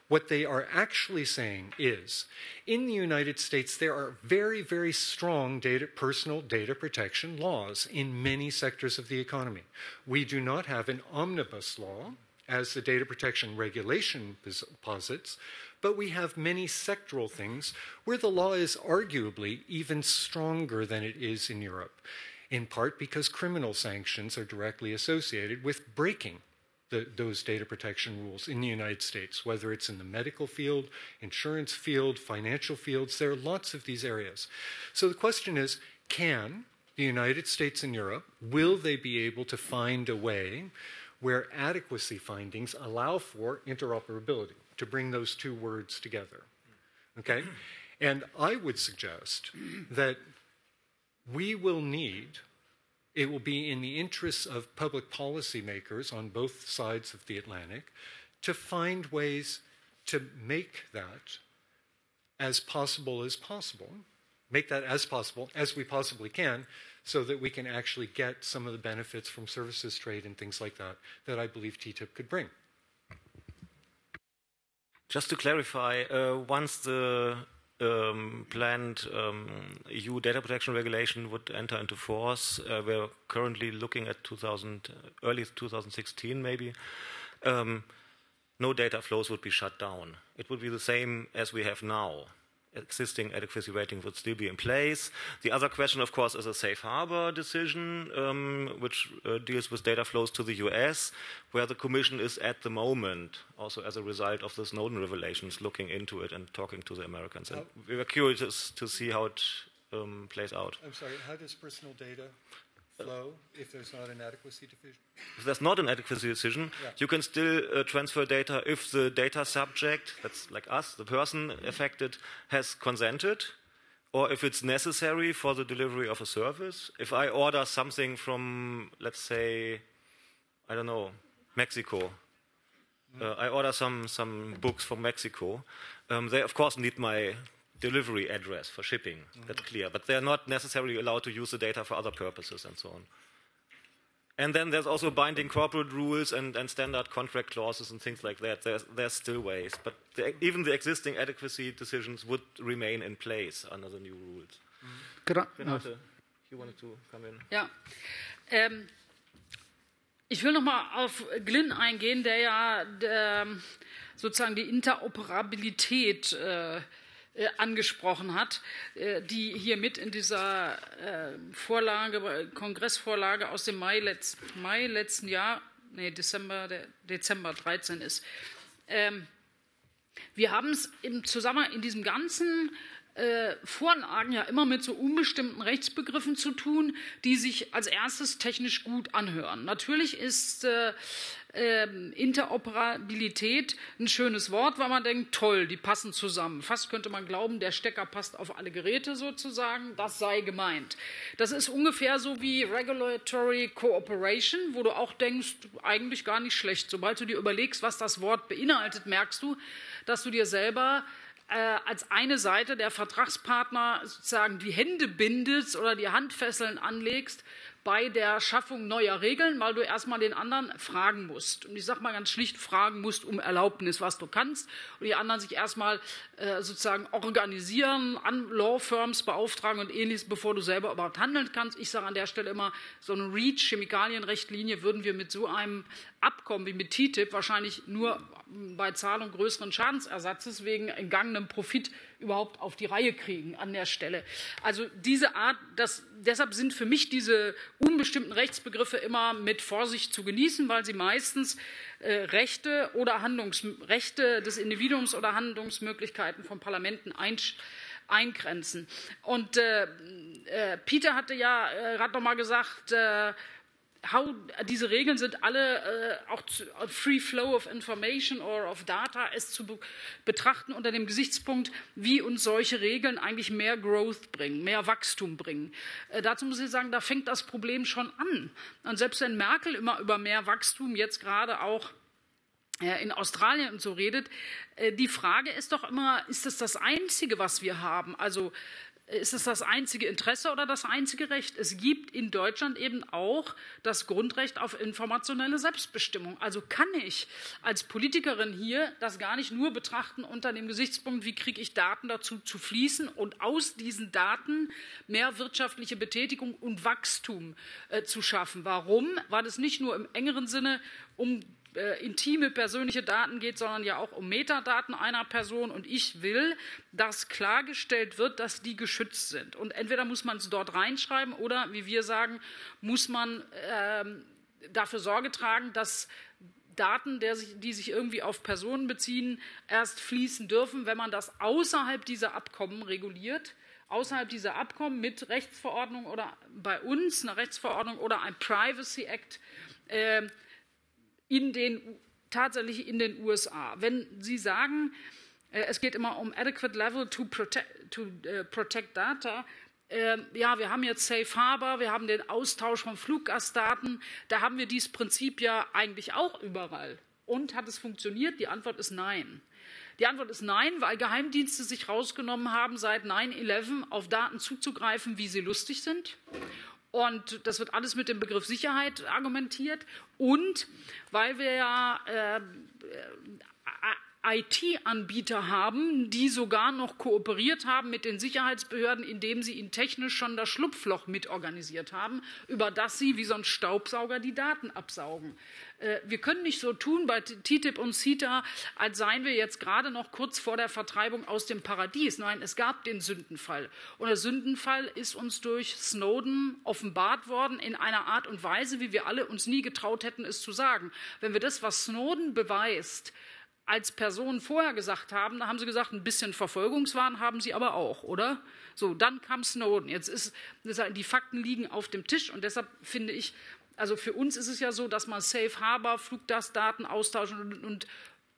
what they are actually saying is, in the United States, there are very, very strong data, personal data protection laws in many sectors of the economy. We do not have an omnibus law, as the data protection regulation posits, but we have many sectoral things where the law is arguably even stronger than it is in Europe, in part because criminal sanctions are directly associated with breaking the, those data protection rules in the United States, whether it's in the medical field, insurance field, financial fields, there are lots of these areas. So the question is, can the the United States and Europe, will they be able to find a way where adequacy findings allow for interoperability, to bring those two words together, okay? And I would suggest that we will need, it will be in the interests of public policymakers on both sides of the Atlantic to find ways to make that as possible as possible, make that as possible as we possibly can, so that we can actually get some of the benefits from services trade and things like that, that I believe T T I P could bring. Just to clarify, uh, once the um, planned um, E U data protection regulation would enter into force, uh, we're currently looking at two thousand, early twenty sixteen maybe, um, no data flows would be shut down. It would be the same as we have now. Existing adequacy rating would still be in place. The other question, of course, is a safe harbor decision, um, which uh, deals with data flows to the U S, where the Commission is at the moment, also as a result of the Snowden revelations, looking into it and talking to the Americans. And we were curious to see how it um, plays out. I'm sorry, how does personal data flow if there's not an adequacy decision? If there's not an adequacy decision, yeah. You can still uh, transfer data if the data subject, that's like us, the person affected, has consented, or if it's necessary for the delivery of a service. If I order something from, let's say, I don't know, Mexico, mm. uh, I order some, some books from Mexico, um, they of course need my delivery address for shipping, mm-hmm. That's clear. But they're not necessarily allowed to use the data for other purposes and so on. And then there's also binding corporate rules and, and standard contract clauses and things like that. There's, there's still ways. But the, even the existing adequacy decisions would remain in place under the new rules. Mm-hmm. Could I, Renate, no. You wanted to come in? Yeah. Um, ich will nochmal auf Glyn eingehen, der ja der, sozusagen die Interoperabilität äh, angesprochen hat, die hier mit in dieser Vorlage, Kongressvorlage aus dem Mai, letzt, Mai letzten Jahr, nee, Dezember, Dezember zweitausenddreizehn ist. Wir haben es im Zusammenhang in diesem ganzen Vorlagen ja immer mit so unbestimmten Rechtsbegriffen zu tun, die sich als erstes technisch gut anhören. Natürlich ist äh, äh, Interoperabilität ein schönes Wort, weil man denkt, toll, die passen zusammen. Fast könnte man glauben, der Stecker passt auf alle Geräte sozusagen, das sei gemeint. Das ist ungefähr so wie Regulatory Cooperation, wo du auch denkst, eigentlich gar nicht schlecht. Sobald du dir überlegst, was das Wort beinhaltet, merkst du, dass du dir selber als eine Seite der Vertragspartner sozusagen die Hände bindest oder die Handfesseln anlegst bei der Schaffung neuer Regeln, weil du erstmal den anderen fragen musst. Und ich sage mal ganz schlicht, fragen musst um Erlaubnis, was du kannst. Und die anderen sich erstmal äh, sozusagen organisieren, an Law Firms beauftragen und ähnliches, bevor du selber überhaupt handeln kannst. Ich sage an der Stelle immer, so eine REACH-Chemikalienrichtlinie würden wir mit so einem Abkommen wie mit T T I P wahrscheinlich nur bei Zahlung größeren Schadensersatzes wegen entgangenem Profit überhaupt auf die Reihe kriegen an der Stelle. Also diese Art, das, deshalb sind für mich diese unbestimmten Rechtsbegriffe immer mit Vorsicht zu genießen, weil sie meistens äh, Rechte oder Handlungs, Rechte des Individuums oder Handlungsmöglichkeiten von Parlamenten einsch eingrenzen. Und äh, äh, Peter hatte ja gerade noch mal gesagt, äh, How, diese Regeln sind alle äh, auch zu, Free Flow of Information or of Data ist zu be betrachten unter dem Gesichtspunkt, wie uns solche Regeln eigentlich mehr Growth bringen, mehr Wachstum bringen. Äh, dazu muss ich sagen, da fängt das Problem schon an. Und selbst wenn Merkel immer über mehr Wachstum jetzt gerade auch in Australien und so redet, äh, die Frage ist doch immer, ist das das Einzige, was wir haben? Also ist es das einzige Interesse oder das einzige Recht? Es gibt in Deutschland eben auch das Grundrecht auf informationelle Selbstbestimmung. Also kann ich als Politikerin hier das gar nicht nur betrachten unter dem Gesichtspunkt, wie kriege ich Daten dazu zu fließen und aus diesen Daten mehr wirtschaftliche Betätigung und Wachstum äh, zu schaffen. Warum? Weil es nicht nur im engeren Sinne um Äh, intime persönliche Daten geht, sondern ja auch um Metadaten einer Person. Und ich will, dass klargestellt wird, dass die geschützt sind. Und entweder muss man es dort reinschreiben oder, wie wir sagen, muss man ähm, dafür Sorge tragen, dass Daten, der sich, die sich irgendwie auf Personen beziehen, erst fließen dürfen, wenn man das außerhalb dieser Abkommen reguliert, außerhalb dieser Abkommen mit Rechtsverordnung oder bei uns einer Rechtsverordnung oder ein Privacy Act äh, in den, tatsächlich in den U S A. Wenn Sie sagen, äh, es geht immer um adequate level to protect, to, äh, protect data, ja, wir haben jetzt Safe Harbor, wir haben den Austausch von Fluggastdaten, da haben wir dieses Prinzip ja eigentlich auch überall. Und hat es funktioniert? Die Antwort ist nein. Die Antwort ist nein, weil Geheimdienste sich rausgenommen haben, seit nine eleven auf Daten zuzugreifen, wie sie lustig sind. Und das wird alles mit dem Begriff Sicherheit argumentiert. Und weil wir ja äh, äh, I T-Anbieter haben, die sogar noch kooperiert haben mit den Sicherheitsbehörden, indem sie ihnen technisch schon das Schlupfloch mitorganisiert haben, über das sie wie so ein Staubsauger die Daten absaugen. Äh, wir können nicht so tun bei T T I P und CETA, als seien wir jetzt gerade noch kurz vor der Vertreibung aus dem Paradies. Nein, es gab den Sündenfall. Und der Sündenfall ist uns durch Snowden offenbart worden in einer Art und Weise, wie wir alle uns nie getraut hätten, es zu sagen. Wenn wir das, was Snowden beweist, als Personen vorher gesagt haben, da haben sie gesagt, ein bisschen Verfolgungswahn haben sie aber auch, oder? So, dann kam Snowden. Jetzt ist, die Fakten liegen auf dem Tisch und deshalb finde ich, also für uns ist es ja so, dass man Safe Harbor, Fluggastdaten austauschen und, und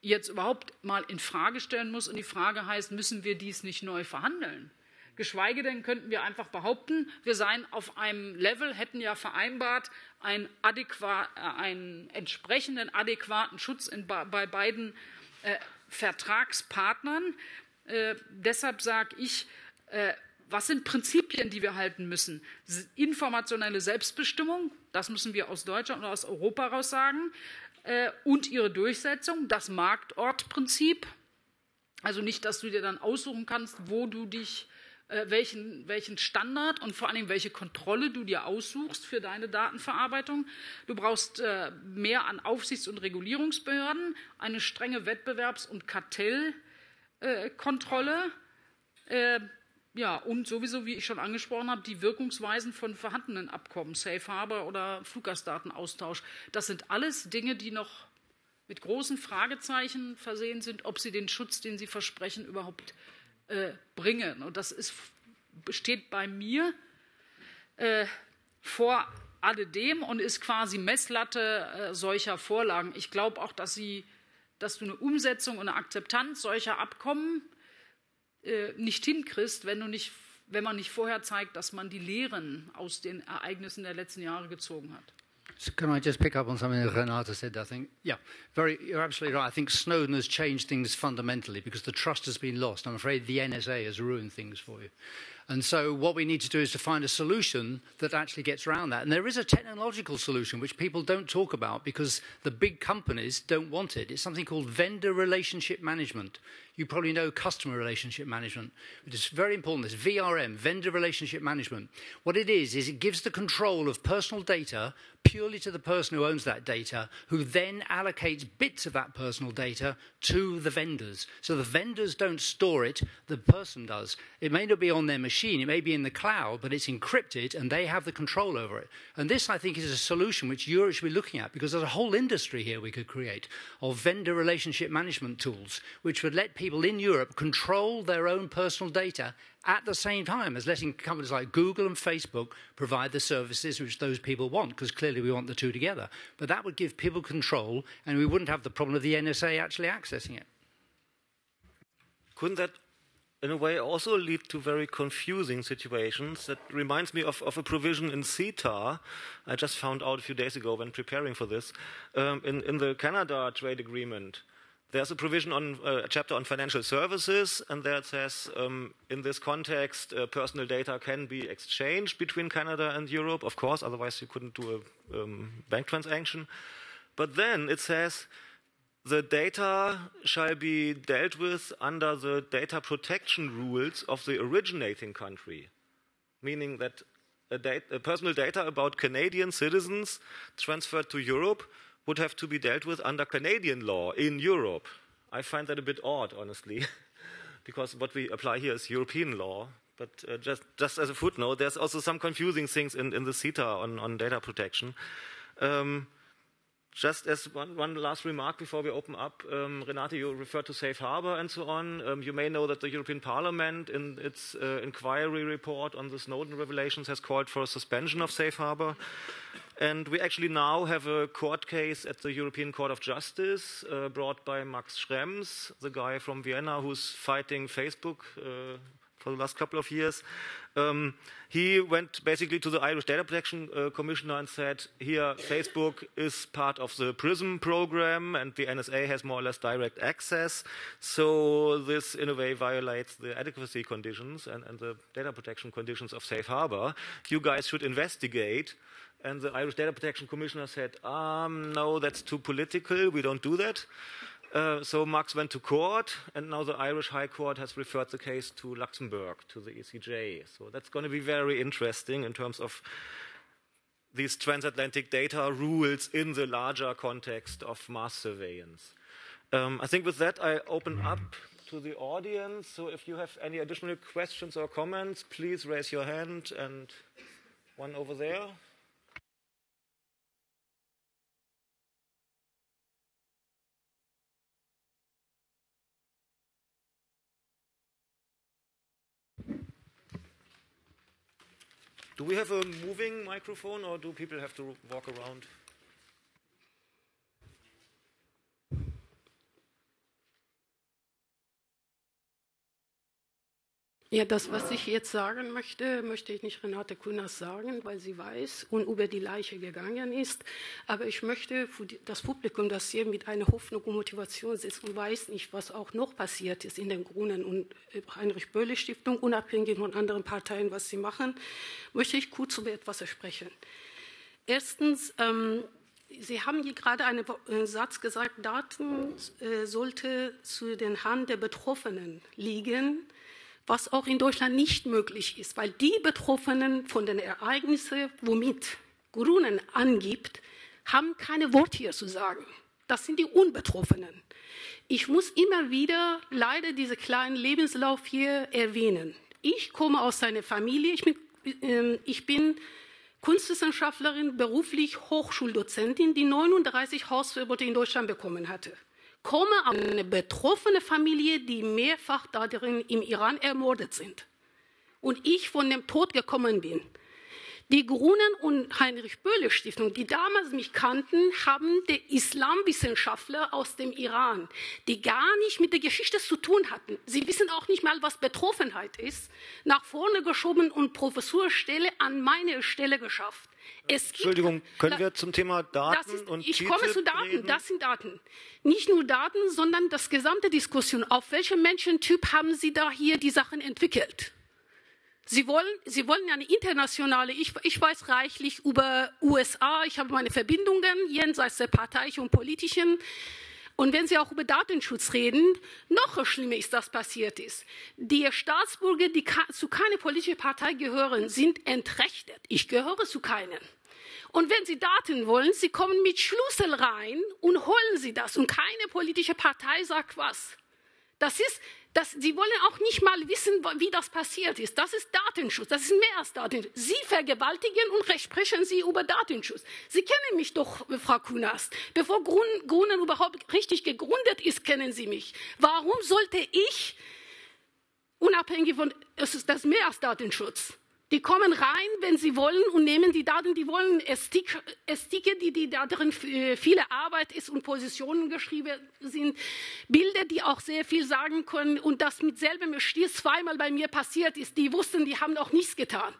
jetzt überhaupt mal in Frage stellen muss. Und die Frage heißt, müssen wir dies nicht neu verhandeln? Geschweige denn könnten wir einfach behaupten, wir seien auf einem Level, hätten ja vereinbart, einen, adäquat, einen entsprechenden adäquaten Schutz in, bei beiden äh, Vertragspartnern. Äh, deshalb sage ich, äh, was sind Prinzipien, die wir halten müssen? Informationelle Selbstbestimmung, das müssen wir aus Deutschland oder aus Europa raus sagen, äh, und ihre Durchsetzung, das Marktortprinzip. Also nicht, dass du dir dann aussuchen kannst, wo du dich Welchen, welchen Standard und vor allem welche Kontrolle du dir aussuchst für deine Datenverarbeitung. Du brauchst äh, mehr an Aufsichts- und Regulierungsbehörden, eine strenge Wettbewerbs- und Kartellkontrolle äh, äh, ja, und sowieso, wie ich schon angesprochen habe, die Wirkungsweisen von vorhandenen Abkommen, Safe Harbor oder Fluggastdatenaustausch. Das sind alles Dinge, die noch mit großen Fragezeichen versehen sind, ob sie den Schutz, den sie versprechen, überhaupt bringen. Und das ist, steht bei mir äh, vor alledem und ist quasi Messlatte äh, solcher Vorlagen. Ich glaube auch, dass, sie, dass du eine Umsetzung und eine Akzeptanz solcher Abkommen äh, nicht hinkriegst, wenn, du nicht, wenn man nicht vorher zeigt, dass man die Lehren aus den Ereignissen der letzten Jahre gezogen hat. So can I just pick up on something that Renata said? I think, yeah, very, you're absolutely right. I think Snowden has changed things fundamentally because the trust has been lost. I'm afraid the N S A has ruined things for you. And so what we need to do is to find a solution that actually gets around that. And there is a technological solution which people don't talk about because the big companies don't want it. It's something called vendor relationship management. You probably know customer relationship management, which is very important. This V R M, vendor relationship management. What it is, is it gives the control of personal data purely to the person who owns that data, who then allocates bits of that personal data to the vendors. So the vendors don't store it, the person does. It may not be on their machine. It may be in the cloud, but it's encrypted, and they have the control over it. And this, I think, is a solution which Europe should be looking at, because there's a whole industry here we could create of vendor relationship management tools, which would let people in Europe control their own personal data at the same time as letting companies like Google and Facebook provide the services which those people want, because clearly we want the two together. But that would give people control, and we wouldn't have the problem of the N S A actually accessing it. Couldn't that in a way also lead to very confusing situations? That reminds me of, of a provision in CETA I just found out a few days ago when preparing for this. Um, in, in the Canada trade agreement, there's a provision on uh, a chapter on financial services, and there it says um, in this context uh, personal data can be exchanged between Canada and Europe, of course, otherwise you couldn't do a um, bank transaction. But then it says, the data shall be dealt with under the data protection rules of the originating country, meaning that a data, a personal data about Canadian citizens transferred to Europe would have to be dealt with under Canadian law in Europe. I find that a bit odd, honestly, because what we apply here is European law. But uh, just, just as a footnote, there's also some confusing things in, in the CETA on, on data protection. Um, Just as one, one last remark before we open up, um, Renate, you referred to Safe Harbor and so on. Um, you may know that the European Parliament, in its uh, inquiry report on the Snowden revelations, has called for a suspension of Safe Harbor. And we actually now have a court case at the European Court of Justice uh, brought by Max Schrems, the guy from Vienna who's fighting Facebook uh, for the last couple of years. Um, he went basically to the Irish Data Protection uh, Commissioner and said, here, Facebook is part of the PRISM program and the N S A has more or less direct access. So this, in a way, violates the adequacy conditions and, and the data protection conditions of Safe Harbor. You guys should investigate. And the Irish Data Protection Commissioner said, um, no, that's too political. We don't do that. Uh, so Max went to court, and now the Irish High Court has referred the case to Luxembourg, to the E C J. So that's going to be very interesting in terms of these transatlantic data rules in the larger context of mass surveillance. Um, I think with that, I open up to the audience. So if you have any additional questions or comments, please raise your hand. And one over there. Do we have a moving microphone, or do people have to walk around? Ja, das, was ich jetzt sagen möchte, möchte ich nicht Renate Künast sagen, weil sie weiß und über die Leiche gegangen ist. Aber ich möchte für das Publikum, das hier mit einer Hoffnung und Motivation sitzt und weiß nicht, was auch noch passiert ist in der Grünen und Heinrich-Böll-Stiftung, unabhängig von anderen Parteien, was sie machen, möchte ich kurz über etwas sprechen. Erstens, ähm, Sie haben hier gerade einen Satz gesagt, Daten äh, sollte zu den Hand der Betroffenen liegen, was auch in Deutschland nicht möglich ist, weil die Betroffenen von den Ereignissen, womit Grünen angibt, haben keine Worte hier zu sagen. Das sind die Unbetroffenen. Ich muss immer wieder leider diesen kleinen Lebenslauf hier erwähnen. Ich komme aus einer Familie, ich bin, äh, ich bin Kunstwissenschaftlerin, beruflich Hochschuldozentin, die neununddreißig Hausverbote in Deutschland bekommen hatte. Komme aus einer betroffenen Familie, die mehrfach darin im Iran ermordet sind. Und ich von dem Tod gekommen bin. Die Grünen und Heinrich-Böll-Stiftung, die damals mich kannten, haben die Islamwissenschaftler aus dem Iran, die gar nicht mit der Geschichte zu tun hatten. Sie wissen auch nicht mal, was Betroffenheit ist, nach vorne geschoben und Professurstelle an meine Stelle geschafft. Es Entschuldigung, gibt, können wir zum Thema Daten ist, und Ich komme zu Daten, reden? Das sind Daten. Nicht nur Daten, sondern das gesamte Diskussion. Auf welchen Menschentyp haben Sie da hier die Sachen entwickelt? Sie wollen, Sie wollen eine internationale, ich, ich weiß reichlich über U S A, ich habe meine Verbindungen jenseits der parteilichen und politischen. Und wenn Sie auch über Datenschutz reden, noch schlimmer ist, dass passiert ist. Die Staatsbürger, die zu keiner politischen Partei gehören, sind entrechtet. Ich gehöre zu keinen. Und wenn Sie Daten wollen, Sie kommen mit Schlüssel rein und holen Sie das. Und keine politische Partei sagt was. Das ist, das, Sie wollen auch nicht mal wissen, wie das passiert ist. Das ist Datenschutz, das ist mehr als Datenschutz. Sie vergewaltigen und sprechen Sie über Datenschutz. Sie kennen mich doch, Frau Künast. Bevor Grün, Grünen überhaupt richtig gegründet ist, kennen Sie mich. Warum sollte ich, unabhängig von, es ist das mehr als Datenschutz. Die kommen rein, wenn sie wollen, und nehmen die Daten, die wollen. Es Sticke, die, die da drin viele Arbeit ist und Positionen geschrieben sind. Bilder, die auch sehr viel sagen können. Und das mit selbem Stil zweimal bei mir passiert ist. Die wussten, die haben auch nichts getan.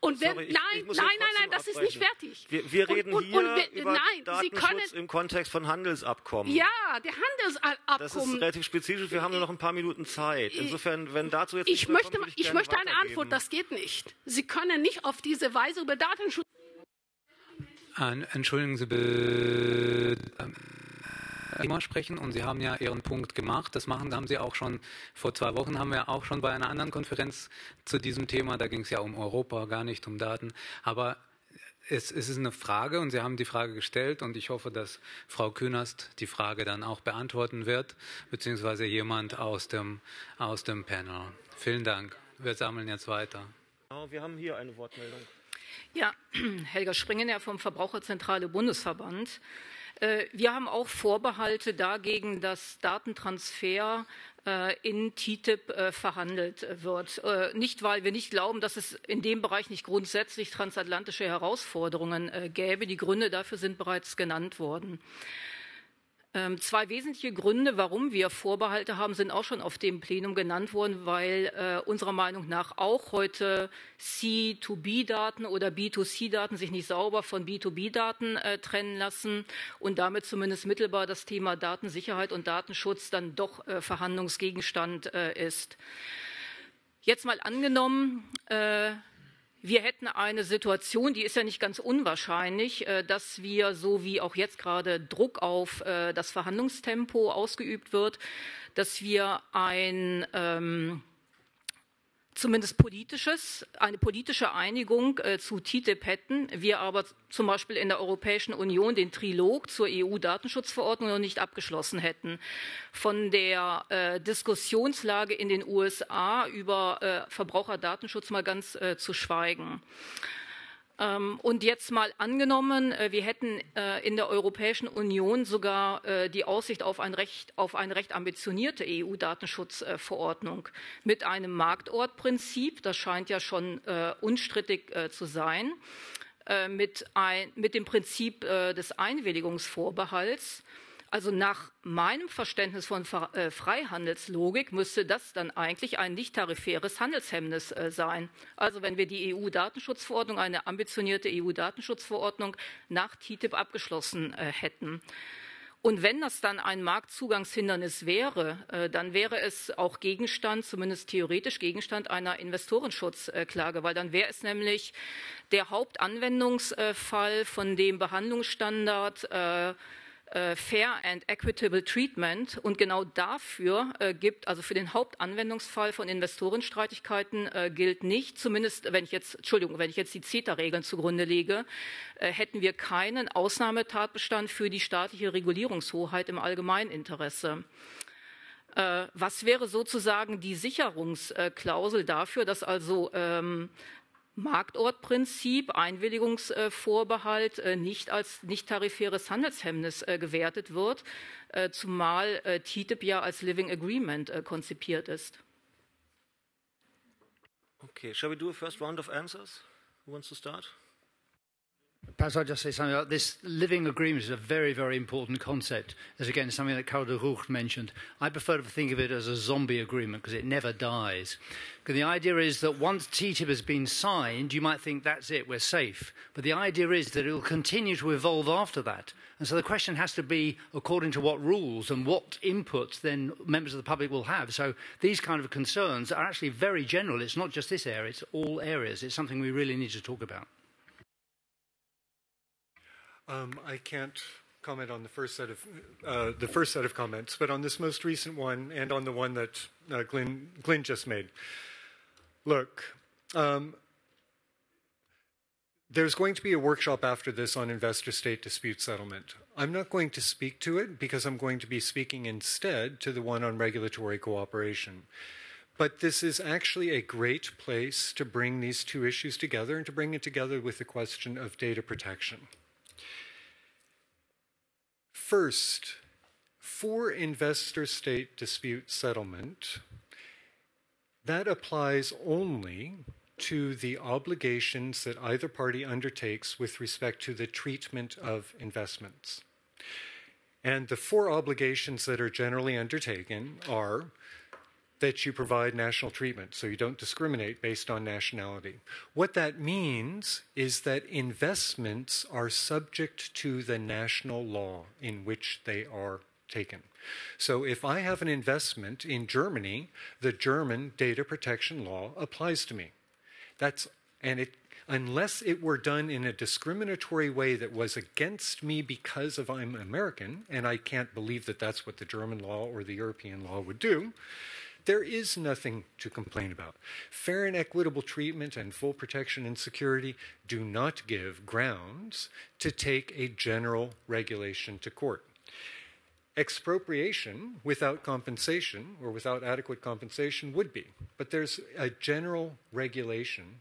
Und wenn, Sorry, ich, nein, ich muss nein, nein, nein, das abbrechen. Ist nicht fertig. Wir, wir reden und, und, hier und wir, über nein, Datenschutz Sie können, im Kontext von Handelsabkommen. Ja, der Handelsabkommen. Das ist relativ spezifisch, wir haben nur noch ein paar Minuten Zeit. Insofern, wenn dazu jetzt... Ich möchte, kommt, ich ich möchte eine Antwort, das geht nicht. Sie können nicht auf diese Weise über Datenschutz... Entschuldigen Sie bitte... Thema sprechen, und Sie haben ja Ihren Punkt gemacht. Das machen, haben Sie auch schon vor zwei Wochen, haben wir auch schon bei einer anderen Konferenz zu diesem Thema, da ging es ja um Europa, gar nicht um Daten. Aber es, es ist eine Frage, und Sie haben die Frage gestellt, und ich hoffe, dass Frau Künast die Frage dann auch beantworten wird, beziehungsweise jemand aus dem, aus dem Panel. Vielen Dank. Wir sammeln jetzt weiter. Wir haben hier eine Wortmeldung. Ja, Helga Springener vom Verbraucherzentrale Bundesverband. Wir haben auch Vorbehalte dagegen, dass Datentransfer in T T I P verhandelt wird. Nicht, weil wir nicht glauben, dass es in dem Bereich nicht grundsätzlich transatlantische Herausforderungen gäbe. Die Gründe dafür sind bereits genannt worden. Zwei wesentliche Gründe, warum wir Vorbehalte haben, sind auch schon auf dem Plenum genannt worden, weil äh, unserer Meinung nach auch heute C zwei B Daten oder B zwei C Daten sich nicht sauber von B zwei B Daten äh, trennen lassen und damit zumindest mittelbar das Thema Datensicherheit und Datenschutz dann doch äh, Verhandlungsgegenstand äh, ist. Jetzt mal angenommen, äh, wir hätten eine Situation, die ist ja nicht ganz unwahrscheinlich, dass wir, so wie auch jetzt gerade Druck auf das Verhandlungstempo ausgeübt wird, dass wir ein ähm, zumindest politisches, eine politische Einigung zu T T I P hätten, wir aber zum Beispiel in der Europäischen Union den Trilog zur E U-Datenschutzverordnung noch nicht abgeschlossen hätten. Von der äh, Diskussionslage in den U S A über äh, Verbraucherdatenschutz mal ganz äh, zu schweigen. Ähm, und jetzt mal angenommen, äh, wir hätten äh, in der Europäischen Union sogar äh, die Aussicht auf, ein recht, auf eine recht ambitionierte E U-Datenschutzverordnung mit einem Marktortprinzip, das scheint ja schon äh, unstrittig äh, zu sein, Mit, ein, mit dem Prinzip äh, des Einwilligungsvorbehalts. Also nach meinem Verständnis von Ver, äh, Freihandelslogik müsste das dann eigentlich ein nicht tarifäres Handelshemmnis äh, sein. Also wenn wir die E U-Datenschutzverordnung, eine ambitionierte E U-Datenschutzverordnung nach T T I P abgeschlossen äh, hätten. Und wenn das dann ein Marktzugangshindernis wäre, äh, dann wäre es auch Gegenstand, zumindest theoretisch Gegenstand einer Investorenschutzklage, äh, weil dann wäre es nämlich der Hauptanwendungsfall von dem Behandlungsstandard äh, äh, Fair and Equitable Treatment. Und genau dafür äh, gibt, also für den Hauptanwendungsfall von Investorenstreitigkeiten äh, gilt nicht, zumindest wenn ich jetzt, Entschuldigung, wenn ich jetzt die CETA-Regeln zugrunde lege, hätten wir keinen Ausnahmetatbestand für die staatliche Regulierungshoheit im Allgemeininteresse. Äh, was wäre sozusagen die Sicherungsklausel dafür, dass also ähm, Marktortprinzip, Einwilligungsvorbehalt äh, nicht als nicht tarifäres Handelshemmnis äh, gewertet wird, äh, zumal äh, T T I P ja als Living Agreement äh, konzipiert ist? Okay, shall we do a first round of answers? Who wants to start? Perhaps I'll just say something about this. Living agreement is a very, very important concept. As again, something that Karel De Gucht mentioned. I prefer to think of it as a zombie agreement because it never dies. Because the idea is that once T T I P has been signed, you might think that's it, we're safe. But the idea is that it will continue to evolve after that. And so the question has to be according to what rules and what inputs then members of the public will have. So these kind of concerns are actually very general. It's not just this area, it's all areas. It's something we really need to talk about. Um, I can't comment on the first set of uh, the first set of comments, but on this most recent one and on the one that uh, Glyn, Glyn just made. Look, um, there's going to be a workshop after this on investor-state dispute settlement. I'm not going to speak to it because I'm going to be speaking instead to the one on regulatory cooperation. But this is actually a great place to bring these two issues together and to bring it together with the question of data protection. First, for investor-state dispute settlement, that applies only to the obligations that either party undertakes with respect to the treatment of investments. And the four obligations that are generally undertaken are that you provide national treatment, so you don't discriminate based on nationality. What that means is that investments are subject to the national law in which they are taken. So if I have an investment in Germany, the German data protection law applies to me. That's, and it, unless it were done in a discriminatory way that was against me because of I'm American, and I can't believe that that's what the German law or the European law would do, there is nothing to complain about. Fair and equitable treatment and full protection and security do not give grounds to take a general regulation to court. Expropriation without compensation or without adequate compensation would be, but there's a general regulation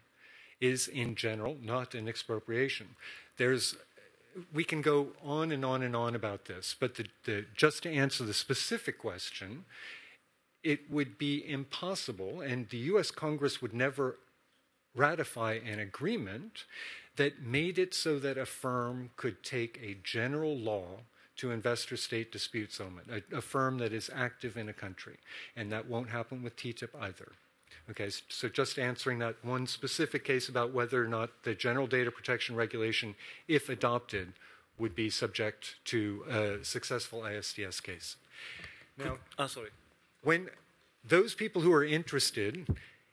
is in general not an expropriation. There's we can go on and on and on about this, but the, the, just to answer the specific question, it would be impossible, and the U S Congress would never ratify an agreement that made it so that a firm could take a general law to investor-state dispute settlement, a, a firm that is active in a country. And that won't happen with T T I P either. Okay, so just answering that one specific case about whether or not the General Data Protection Regulation, if adopted, would be subject to a successful I S D S case. Now, oh, sorry. When those people who are interested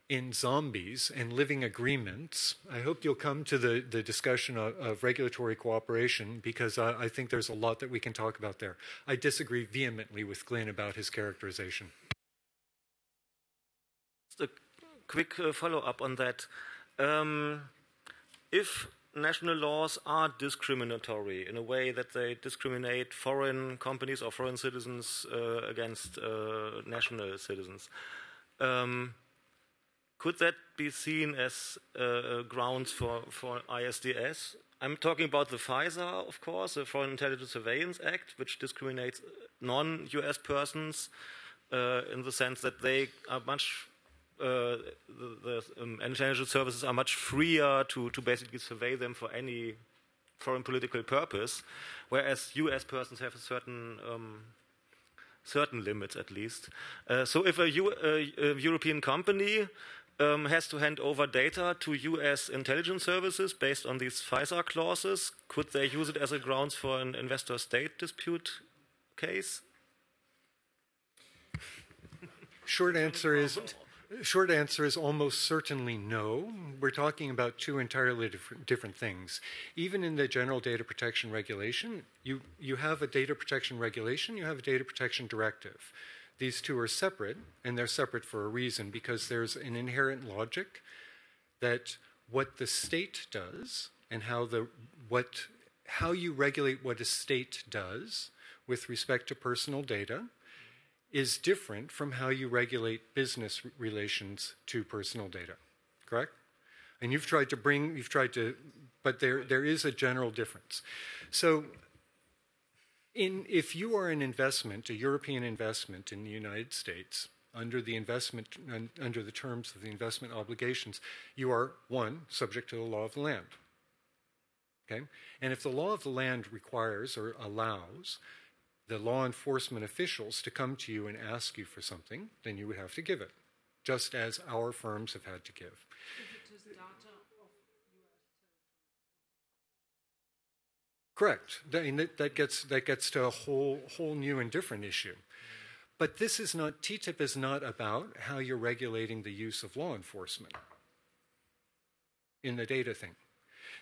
in zombies and living agreements, I hope you'll come to the, the discussion of, of regulatory cooperation, because I, I think there's a lot that we can talk about there. I disagree vehemently with Glyn about his characterization. A quick uh, follow-up on that. Um, if national laws are discriminatory in a way that they discriminate foreign companies or foreign citizens uh, against uh, national citizens, um, could that be seen as uh, grounds for, for I S D S? I'm talking about the FISA, of course, the Foreign Intelligence Surveillance Act, which discriminates non-U S persons uh, in the sense that they are much... Uh, the, the um, intelligence services are much freer to, to basically survey them for any foreign political purpose, whereas U S persons have a certain um, certain limits at least. Uh, so if a, U, a, a European company um, has to hand over data to U S intelligence services based on these FISA clauses, could they use it as a grounds for an investor-state dispute case? Short answer is... Short answer is almost certainly no. We're talking about two entirely different, different things. Even in the General Data Protection Regulation, you, you have a data protection regulation, you have a data protection directive. These two are separate, and they're separate for a reason, because there's an inherent logic that what the state does and how, the, what, how you regulate what a state does with respect to personal data is different from how you regulate business relations to personal data, correct? And you've tried to bring, you've tried to, but there, there is a general difference. So in, if you are an investment, a European investment in the United States, under the investment, under the terms of the investment obligations, you are, one, subject to the law of the land, okay? And if the law of the land requires or allows the law enforcement officials to come to you and ask you for something, then you would have to give it, just as our firms have had to give. If it is data of U S Correct. I mean, that, that, gets, that gets to a whole, whole new and different issue. But this is not, T T I P is not about how you're regulating the use of law enforcement in the data thing.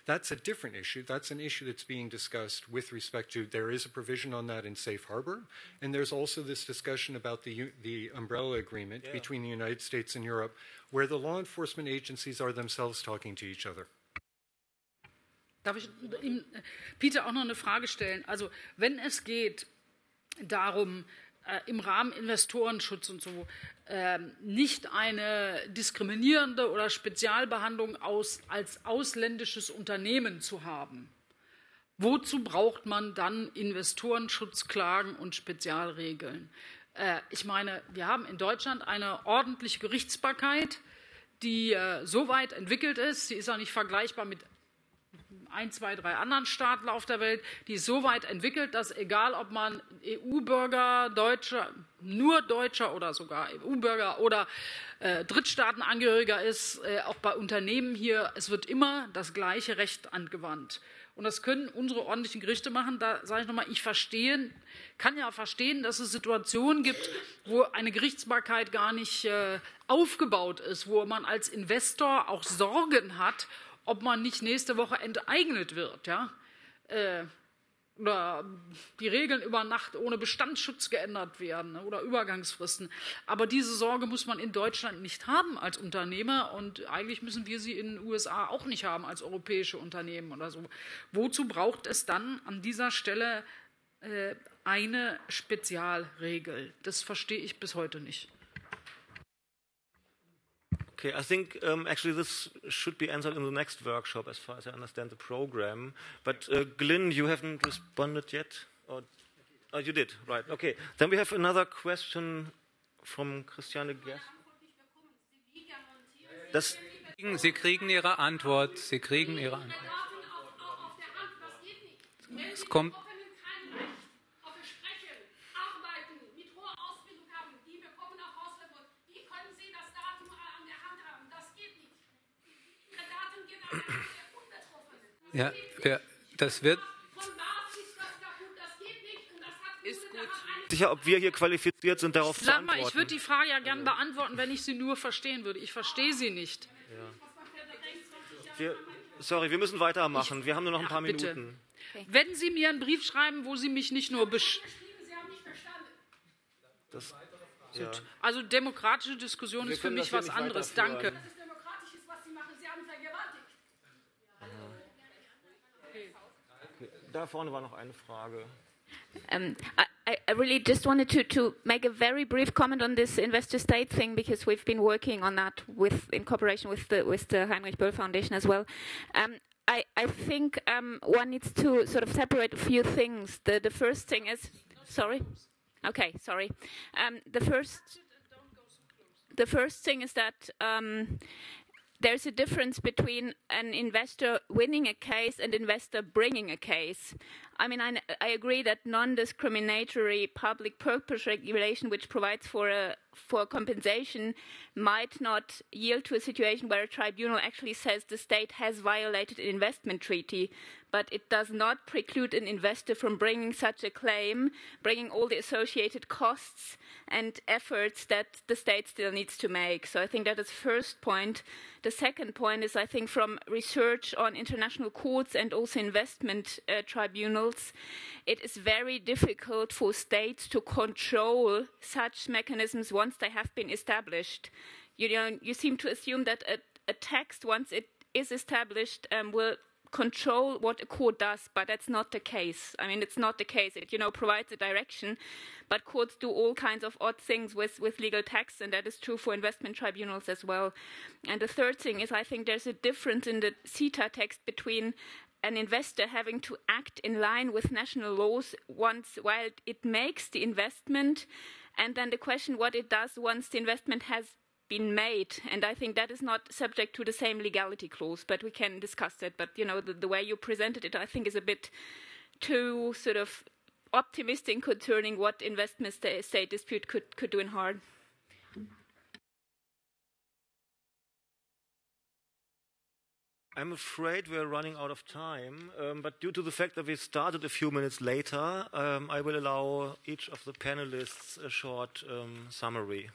That's a different issue. That's an issue that's being discussed with respect to, there is a provision on that in Safe Harbor, and there's also this discussion about the, the umbrella agreement yeah. between the United States and Europe, where the law enforcement agencies are themselves talking to each other. Darf ich ihm, Peter, auch noch eine Frage stellen? Also, wenn es geht darum, äh, im Rahmen Investorenschutz und so, Ähm, nicht eine diskriminierende oder Spezialbehandlung aus, als ausländisches Unternehmen zu haben. Wozu braucht man dann Investorenschutzklagen und Spezialregeln? Äh, ich meine, wir haben in Deutschland eine ordentliche Gerichtsbarkeit, die äh, so weit entwickelt ist, sie ist auch nicht vergleichbar mit ein, zwei, drei anderen Staaten auf der Welt, die ist so weit entwickelt, dass egal, ob man E U-Bürger, Deutscher, nur Deutscher oder sogar E U-Bürger oder äh, Drittstaatenangehöriger ist, äh, auch bei Unternehmen hier, es wird immer das gleiche Recht angewandt. Und das können unsere ordentlichen Gerichte machen. Da sage ich nochmal, ich verstehe, kann ja verstehen, dass es Situationen gibt, wo eine Gerichtsbarkeit gar nicht äh, aufgebaut ist, wo man als Investor auch Sorgen hat, ob man nicht nächste Woche enteignet wird, ja? Äh, oder die Regeln über Nacht ohne Bestandsschutz geändert werden, ne? Oder Übergangsfristen. Aber diese Sorge muss man in Deutschland nicht haben als Unternehmer, und eigentlich müssen wir sie in den U S A auch nicht haben als europäische Unternehmen oder so. Wozu braucht es dann an dieser Stelle äh, eine Spezialregel? Das verstehe ich bis heute nicht. Okay, I think um, actually this should be answered in the next workshop, as far as I understand the program. But uh, Glyn, you haven't responded yet, or oh, you did, right? Okay. Then we have another question from Christiane Guest. Das Sie kriegen Ihre Antwort. Sie kriegen Ihre Antwort. Es kommt. Ja, ja, das wird. Ist gut. Sicher, ob wir hier qualifiziert sind, darauf zu antworten. Sag mal, ich würde die Frage ja gerne beantworten, wenn ich sie nur verstehen würde. Ich verstehe sie nicht. Ja. Wir, sorry, wir müssen weitermachen. Ich, wir haben nur noch ein paar ach, bitte. Minuten. Wenn Sie mir einen Brief schreiben, wo Sie mich nicht nur besch... Das, ja. Also demokratische Diskussion wir ist für mich was anderes. Danke. Da vorne war noch eine Frage. Um, I, I really just wanted to, to make a very brief comment on this investor-state thing, because we've been working on that with, in cooperation with the, with the Heinrich-Böll Foundation as well. Um, I, I think um, one needs to sort of separate a few things. The, the first thing is, sorry, okay, sorry. Um, the first, the first thing is that. Um, There's a difference between an investor winning a case and investor bringing a case. I mean, I, I agree that non-discriminatory public purpose regulation, which provides for a, for compensation, might not yield to a situation where a tribunal actually says the state has violated an investment treaty, but it does not preclude an investor from bringing such a claim, bringing all the associated costs and efforts that the state still needs to make. So I think that is the first point. The second point is, I think, from research on international courts and also investment uh, tribunals, it is very difficult for states to control such mechanisms once they have been established. You know, you seem to assume that a, a text, once it is established, um, will control what a court does, but that's not the case. I mean, it's not the case. It, you know, provides a direction, but courts do all kinds of odd things with, with legal texts, and that is true for investment tribunals as well. And the third thing is, I think there's a difference in the CETA text between an investor having to act in line with national laws once while it makes the investment, and then the question what it does once the investment has been made, and I think that is not subject to the same legality clause, but we can discuss it. But you know, the, the way you presented it, I think, is a bit too sort of optimistic concerning what investment st state dispute could could do in harm. I'm afraid we're running out of time, um, but due to the fact that we started a few minutes later, um, I will allow each of the panelists a short um, summary.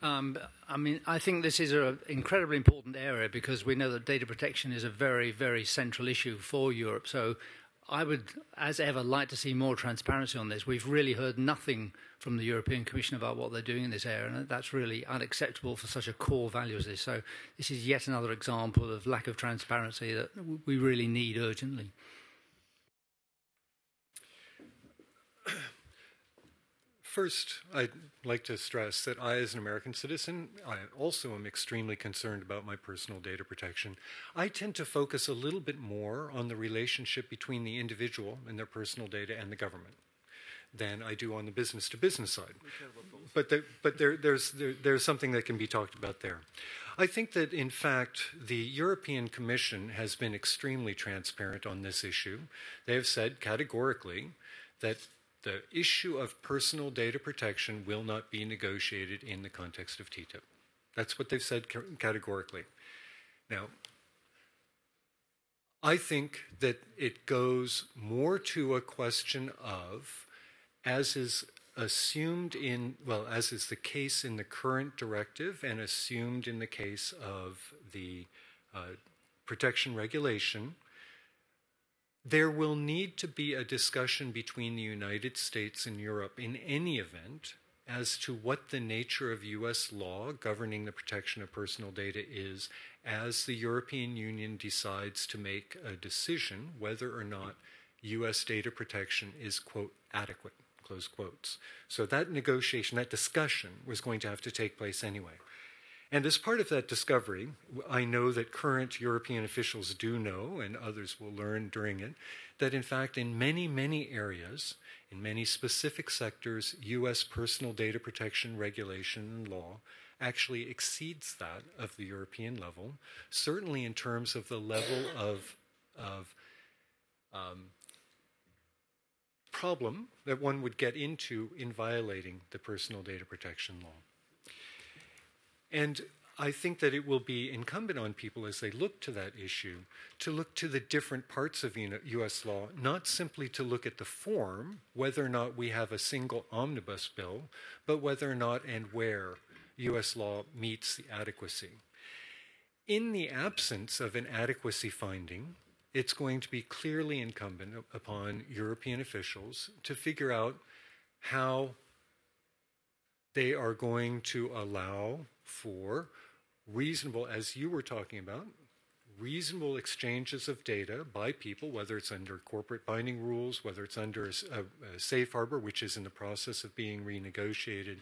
Um, I mean, I think this is an incredibly important area, because we know that data protection is a very, very central issue for Europe. So I would, as ever, like to see more transparency on this. We've really heard nothing from the European Commission about what they're doing in this area, and that's really unacceptable for such a core value as this. So this is yet another example of lack of transparency that we really need urgently. First, I'd like to stress that I, as an American citizen, I also am extremely concerned about my personal data protection. I tend to focus a little bit more on the relationship between the individual and their personal data and the government than I do on the business-to-business side. But, there, but there, there's, there, there's something that can be talked about there. I think that, in fact, the European Commission has been extremely transparent on this issue. They have said categorically that the issue of personal data protection will not be negotiated in the context of T T I P. That's what they've said categorically. Now, I think that it goes more to a question of, as is assumed in, well, as is the case in the current directive and assumed in the case of the uh, protection regulation, there will need to be a discussion between the United States and Europe in any event as to what the nature of U S law governing the protection of personal data is, as the European Union decides to make a decision whether or not U S data protection is, quote, adequate, close quotes. So that negotiation, that discussion was going to have to take place anyway. And as part of that discovery, I know that current European officials do know, and others will learn during it, that in fact in many, many areas, in many specific sectors, U S personal data protection regulation and law actually exceeds that of the European level, certainly in terms of the level of, of um, problem that one would get into in violating the personal data protection law. And I think that it will be incumbent on people as they look to that issue to look to the different parts of U S law, not simply to look at the form, whether or not we have a single omnibus bill, but whether or not and where U S law meets the adequacy. In the absence of an adequacy finding, it's going to be clearly incumbent upon European officials to figure out how they are going to allow for reasonable, as you were talking about, reasonable exchanges of data by people, whether it's under corporate binding rules, whether it's under a, a safe harbor, which is in the process of being renegotiated,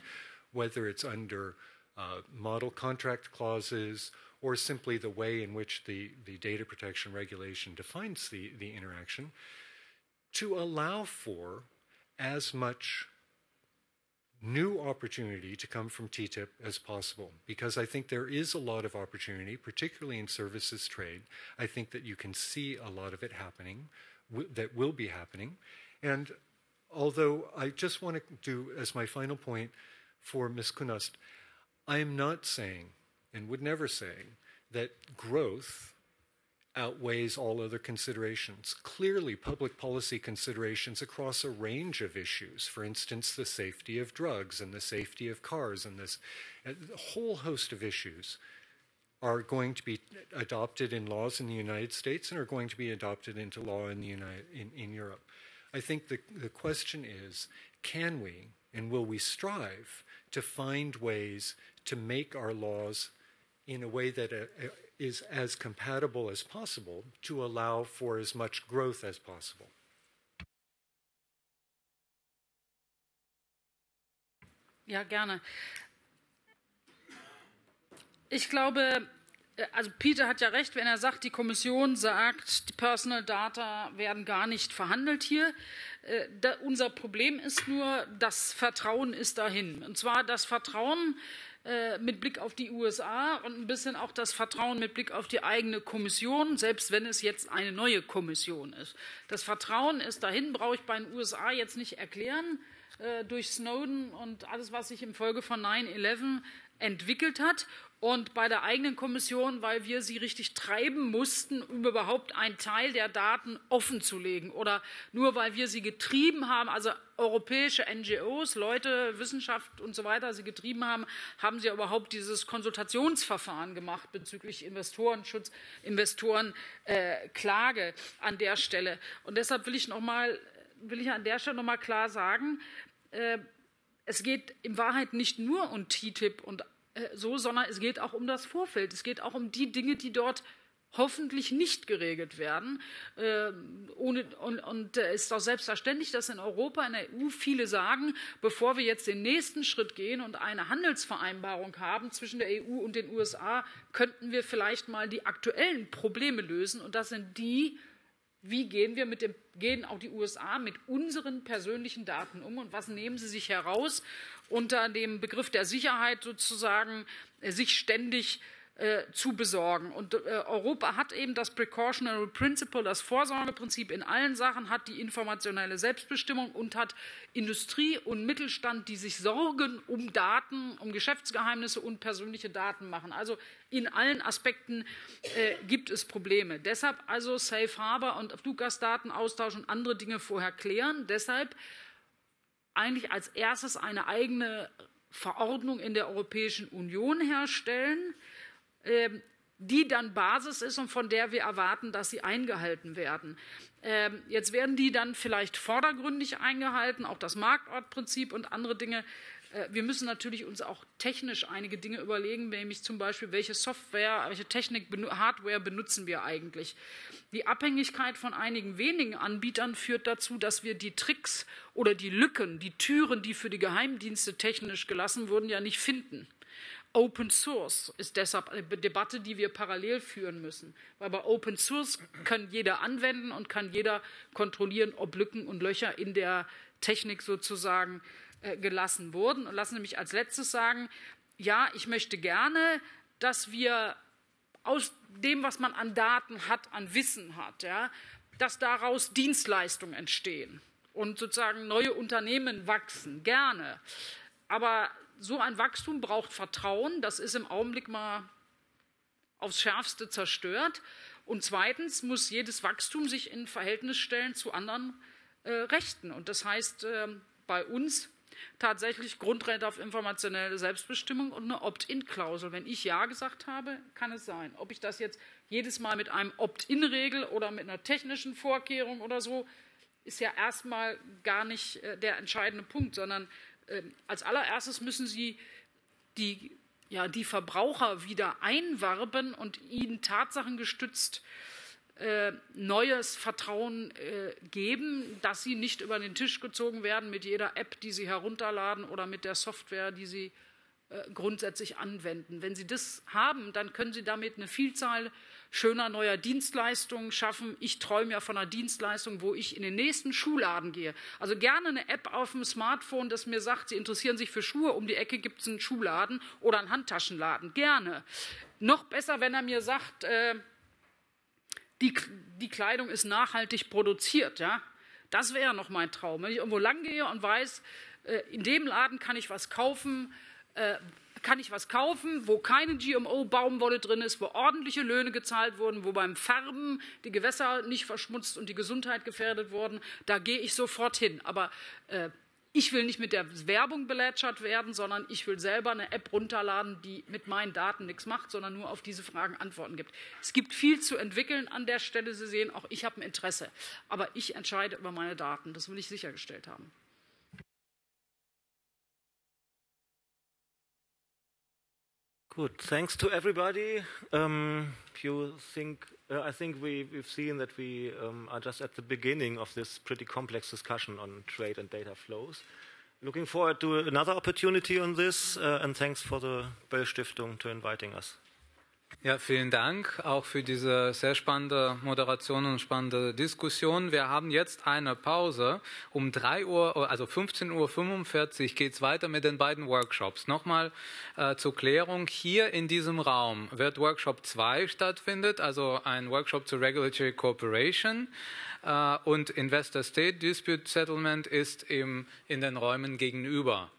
whether it's under uh, model contract clauses, or simply the way in which the, the data protection regulation defines the, the interaction, to allow for as much new opportunity to come from T T I P as possible. Because I think there is a lot of opportunity, particularly in services trade. I think that you can see a lot of it happening, that will be happening. And although I just want to do, as my final point for Miz Künast, I am not saying, and would never say, that growth outweighs all other considerations. Clearly, public policy considerations across a range of issues, for instance, the safety of drugs and the safety of cars and this a whole host of issues are going to be adopted in laws in the United States and are going to be adopted into law in, the United, in, in Europe. I think the, the question is, can we and will we strive to find ways to make our laws in a way that a, a, is as compatible as possible to allow for as much growth as possible. Ja, gerne. Ich glaube, also Peter hat ja recht, wenn er sagt, die Kommission sagt, die Personal Data werden gar nicht verhandelt hier. Äh, da, unser Problem ist nur, das Vertrauen ist dahin. Und zwar das Vertrauen mit Blick auf die U S A und ein bisschen auch das Vertrauen mit Blick auf die eigene Kommission, selbst wenn es jetzt eine neue Kommission ist. Das Vertrauen ist dahin, brauche ich bei den U S A jetzt nicht erklären, äh, durch Snowden und alles, was sich im Folge von nine eleven entwickelt hat. Und bei der eigenen Kommission, weil wir sie richtig treiben mussten, um überhaupt einen Teil der Daten offenzulegen. Oder nur weil wir sie getrieben haben, also europäische N G Os, Leute, Wissenschaft und so weiter, sie getrieben haben, haben sie überhaupt dieses Konsultationsverfahren gemacht bezüglich Investorenschutz, Investorenklage äh, an der Stelle. Und deshalb will ich, noch mal, will ich an der Stelle noch mal klar sagen, äh, es geht in Wahrheit nicht nur um T T I P und so, sondern es geht auch um das Vorfeld. Es geht auch um die Dinge, die dort hoffentlich nicht geregelt werden. Ähm, ohne, und, und es ist auch selbstverständlich, dass in Europa, in der E U viele sagen, bevor wir jetzt den nächsten Schritt gehen und eine Handelsvereinbarung haben zwischen der E U und den U S A, könnten wir vielleicht mal die aktuellen Probleme lösen. Und das sind die, wie gehen wir mit dem, gehen auch die U S A mit unseren persönlichen Daten um und was nehmen sie sich heraus, unter dem Begriff der Sicherheit sozusagen sich ständig äh, zu besorgen. Und äh, Europa hat eben das Precautionary Principle, das Vorsorgeprinzip in allen Sachen, hat die informationelle Selbstbestimmung und hat Industrie und Mittelstand, die sich Sorgen um Daten, um Geschäftsgeheimnisse und persönliche Daten machen. Also in allen Aspekten äh, gibt es Probleme. Deshalb also Safe Harbor und Fluggastdatenaustausch und andere Dinge vorher klären. Deshalb eigentlich als erstes eine eigene Verordnung in der Europäischen Union herstellen, die dann Basis ist und von der wir erwarten, dass sie eingehalten werden. Jetzt werden die dann vielleicht vordergründig eingehalten, auch das Marktortprinzip und andere Dinge. Wir müssen natürlich uns auch technisch einige Dinge überlegen, nämlich zum Beispiel, welche Software, welche Technik, Hardware benutzen wir eigentlich. Die Abhängigkeit von einigen wenigen Anbietern führt dazu, dass wir die Tricks oder die Lücken, die Türen, die für die Geheimdienste technisch gelassen wurden, ja nicht finden. Open Source ist deshalb eine Debatte, die wir parallel führen müssen, weil bei Open Source kann jeder anwenden und kann jeder kontrollieren, ob Lücken und Löcher in der Technik sozusagen gelassen wurden. Und lassen Sie mich als Letztes sagen, ja, ich möchte gerne, dass wir aus dem, was man an Daten hat, an Wissen hat, ja, dass daraus Dienstleistungen entstehen und sozusagen neue Unternehmen wachsen, gerne. Aber so ein Wachstum braucht Vertrauen, das ist im Augenblick mal aufs Schärfste zerstört. Und zweitens muss jedes Wachstum sich in Verhältnis stellen zu anderen äh, Rechten. Und das heißt äh, bei uns tatsächlich Grundrechte auf informationelle Selbstbestimmung und eine Opt-in-Klausel. Wenn ich Ja gesagt habe, kann es sein. Ob ich das jetzt jedes Mal mit einem Opt-in-Regel oder mit einer technischen Vorkehrung oder so, ist ja erstmal gar nicht äh, der entscheidende Punkt, sondern äh, als allererstes müssen Sie die, ja, die Verbraucher wieder einwerben und ihnen tatsachengestützt Äh, neues Vertrauen äh, geben, dass sie nicht über den Tisch gezogen werden mit jeder App, die sie herunterladen oder mit der Software, die sie äh, grundsätzlich anwenden. Wenn sie das haben, dann können sie damit eine Vielzahl schöner neuer Dienstleistungen schaffen. Ich träume ja von einer Dienstleistung, wo ich in den nächsten Schuhladen gehe. Also gerne eine App auf dem Smartphone, das mir sagt, Sie interessieren sich für Schuhe, um die Ecke gibt es einen Schuhladen oder einen Handtaschenladen. Gerne. Noch besser, wenn er mir sagt, äh, Die, die Kleidung ist nachhaltig produziert, ja. Das wäre noch mein Traum. Wenn ich irgendwo lang gehe und weiß, äh, in dem Laden kann ich was kaufen, äh, kann ich was kaufen, wo keine G M O-Baumwolle drin ist, wo ordentliche Löhne gezahlt wurden, wo beim Färben die Gewässer nicht verschmutzt und die Gesundheit gefährdet wurden, da gehe ich sofort hin. Aber äh, ich will nicht mit der Werbung belächelt werden, sondern ich will selber eine App runterladen, die mit meinen Daten nichts macht, sondern nur auf diese Fragen Antworten gibt. Es gibt viel zu entwickeln an der Stelle. Sie sehen, auch ich habe ein Interesse. Aber ich entscheide über meine Daten. Das will ich sichergestellt haben. Good. Thanks to everybody. Um, you think, uh, I think we, we've seen that we um, are just at the beginning of this pretty complex discussion on trade and data flows. Looking forward to another opportunity on this, uh, and thanks for the Böll-Stiftung to inviting us. Ja, vielen Dank auch für diese sehr spannende Moderation und spannende Diskussion. Wir haben jetzt eine Pause. Um drei Uhr, also fünfzehn Uhr fünfundvierzig geht es weiter mit den beiden Workshops. Nochmal äh, zur Klärung, hier in diesem Raum wird Workshop zwei stattfinden, also ein Workshop zu Regulatory Cooperation äh, und Investor-State-Dispute Settlement ist im, in den Räumen gegenüber.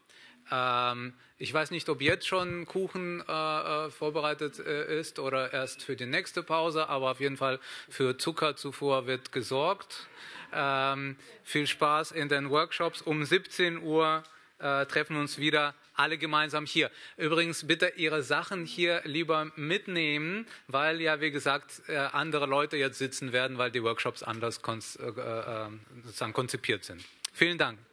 Ähm, Ich weiß nicht, ob jetzt schon Kuchen äh, vorbereitet äh, ist oder erst für die nächste Pause, aber auf jeden Fall für Zuckerzufuhr wird gesorgt. Ähm, viel Spaß in den Workshops. Um siebzehn Uhr äh, treffen uns wieder alle gemeinsam hier. Übrigens bitte Ihre Sachen hier lieber mitnehmen, weil ja, wie gesagt, äh, andere Leute jetzt sitzen werden, weil die Workshops anders konz- äh, äh, sozusagen konzipiert sind. Vielen Dank.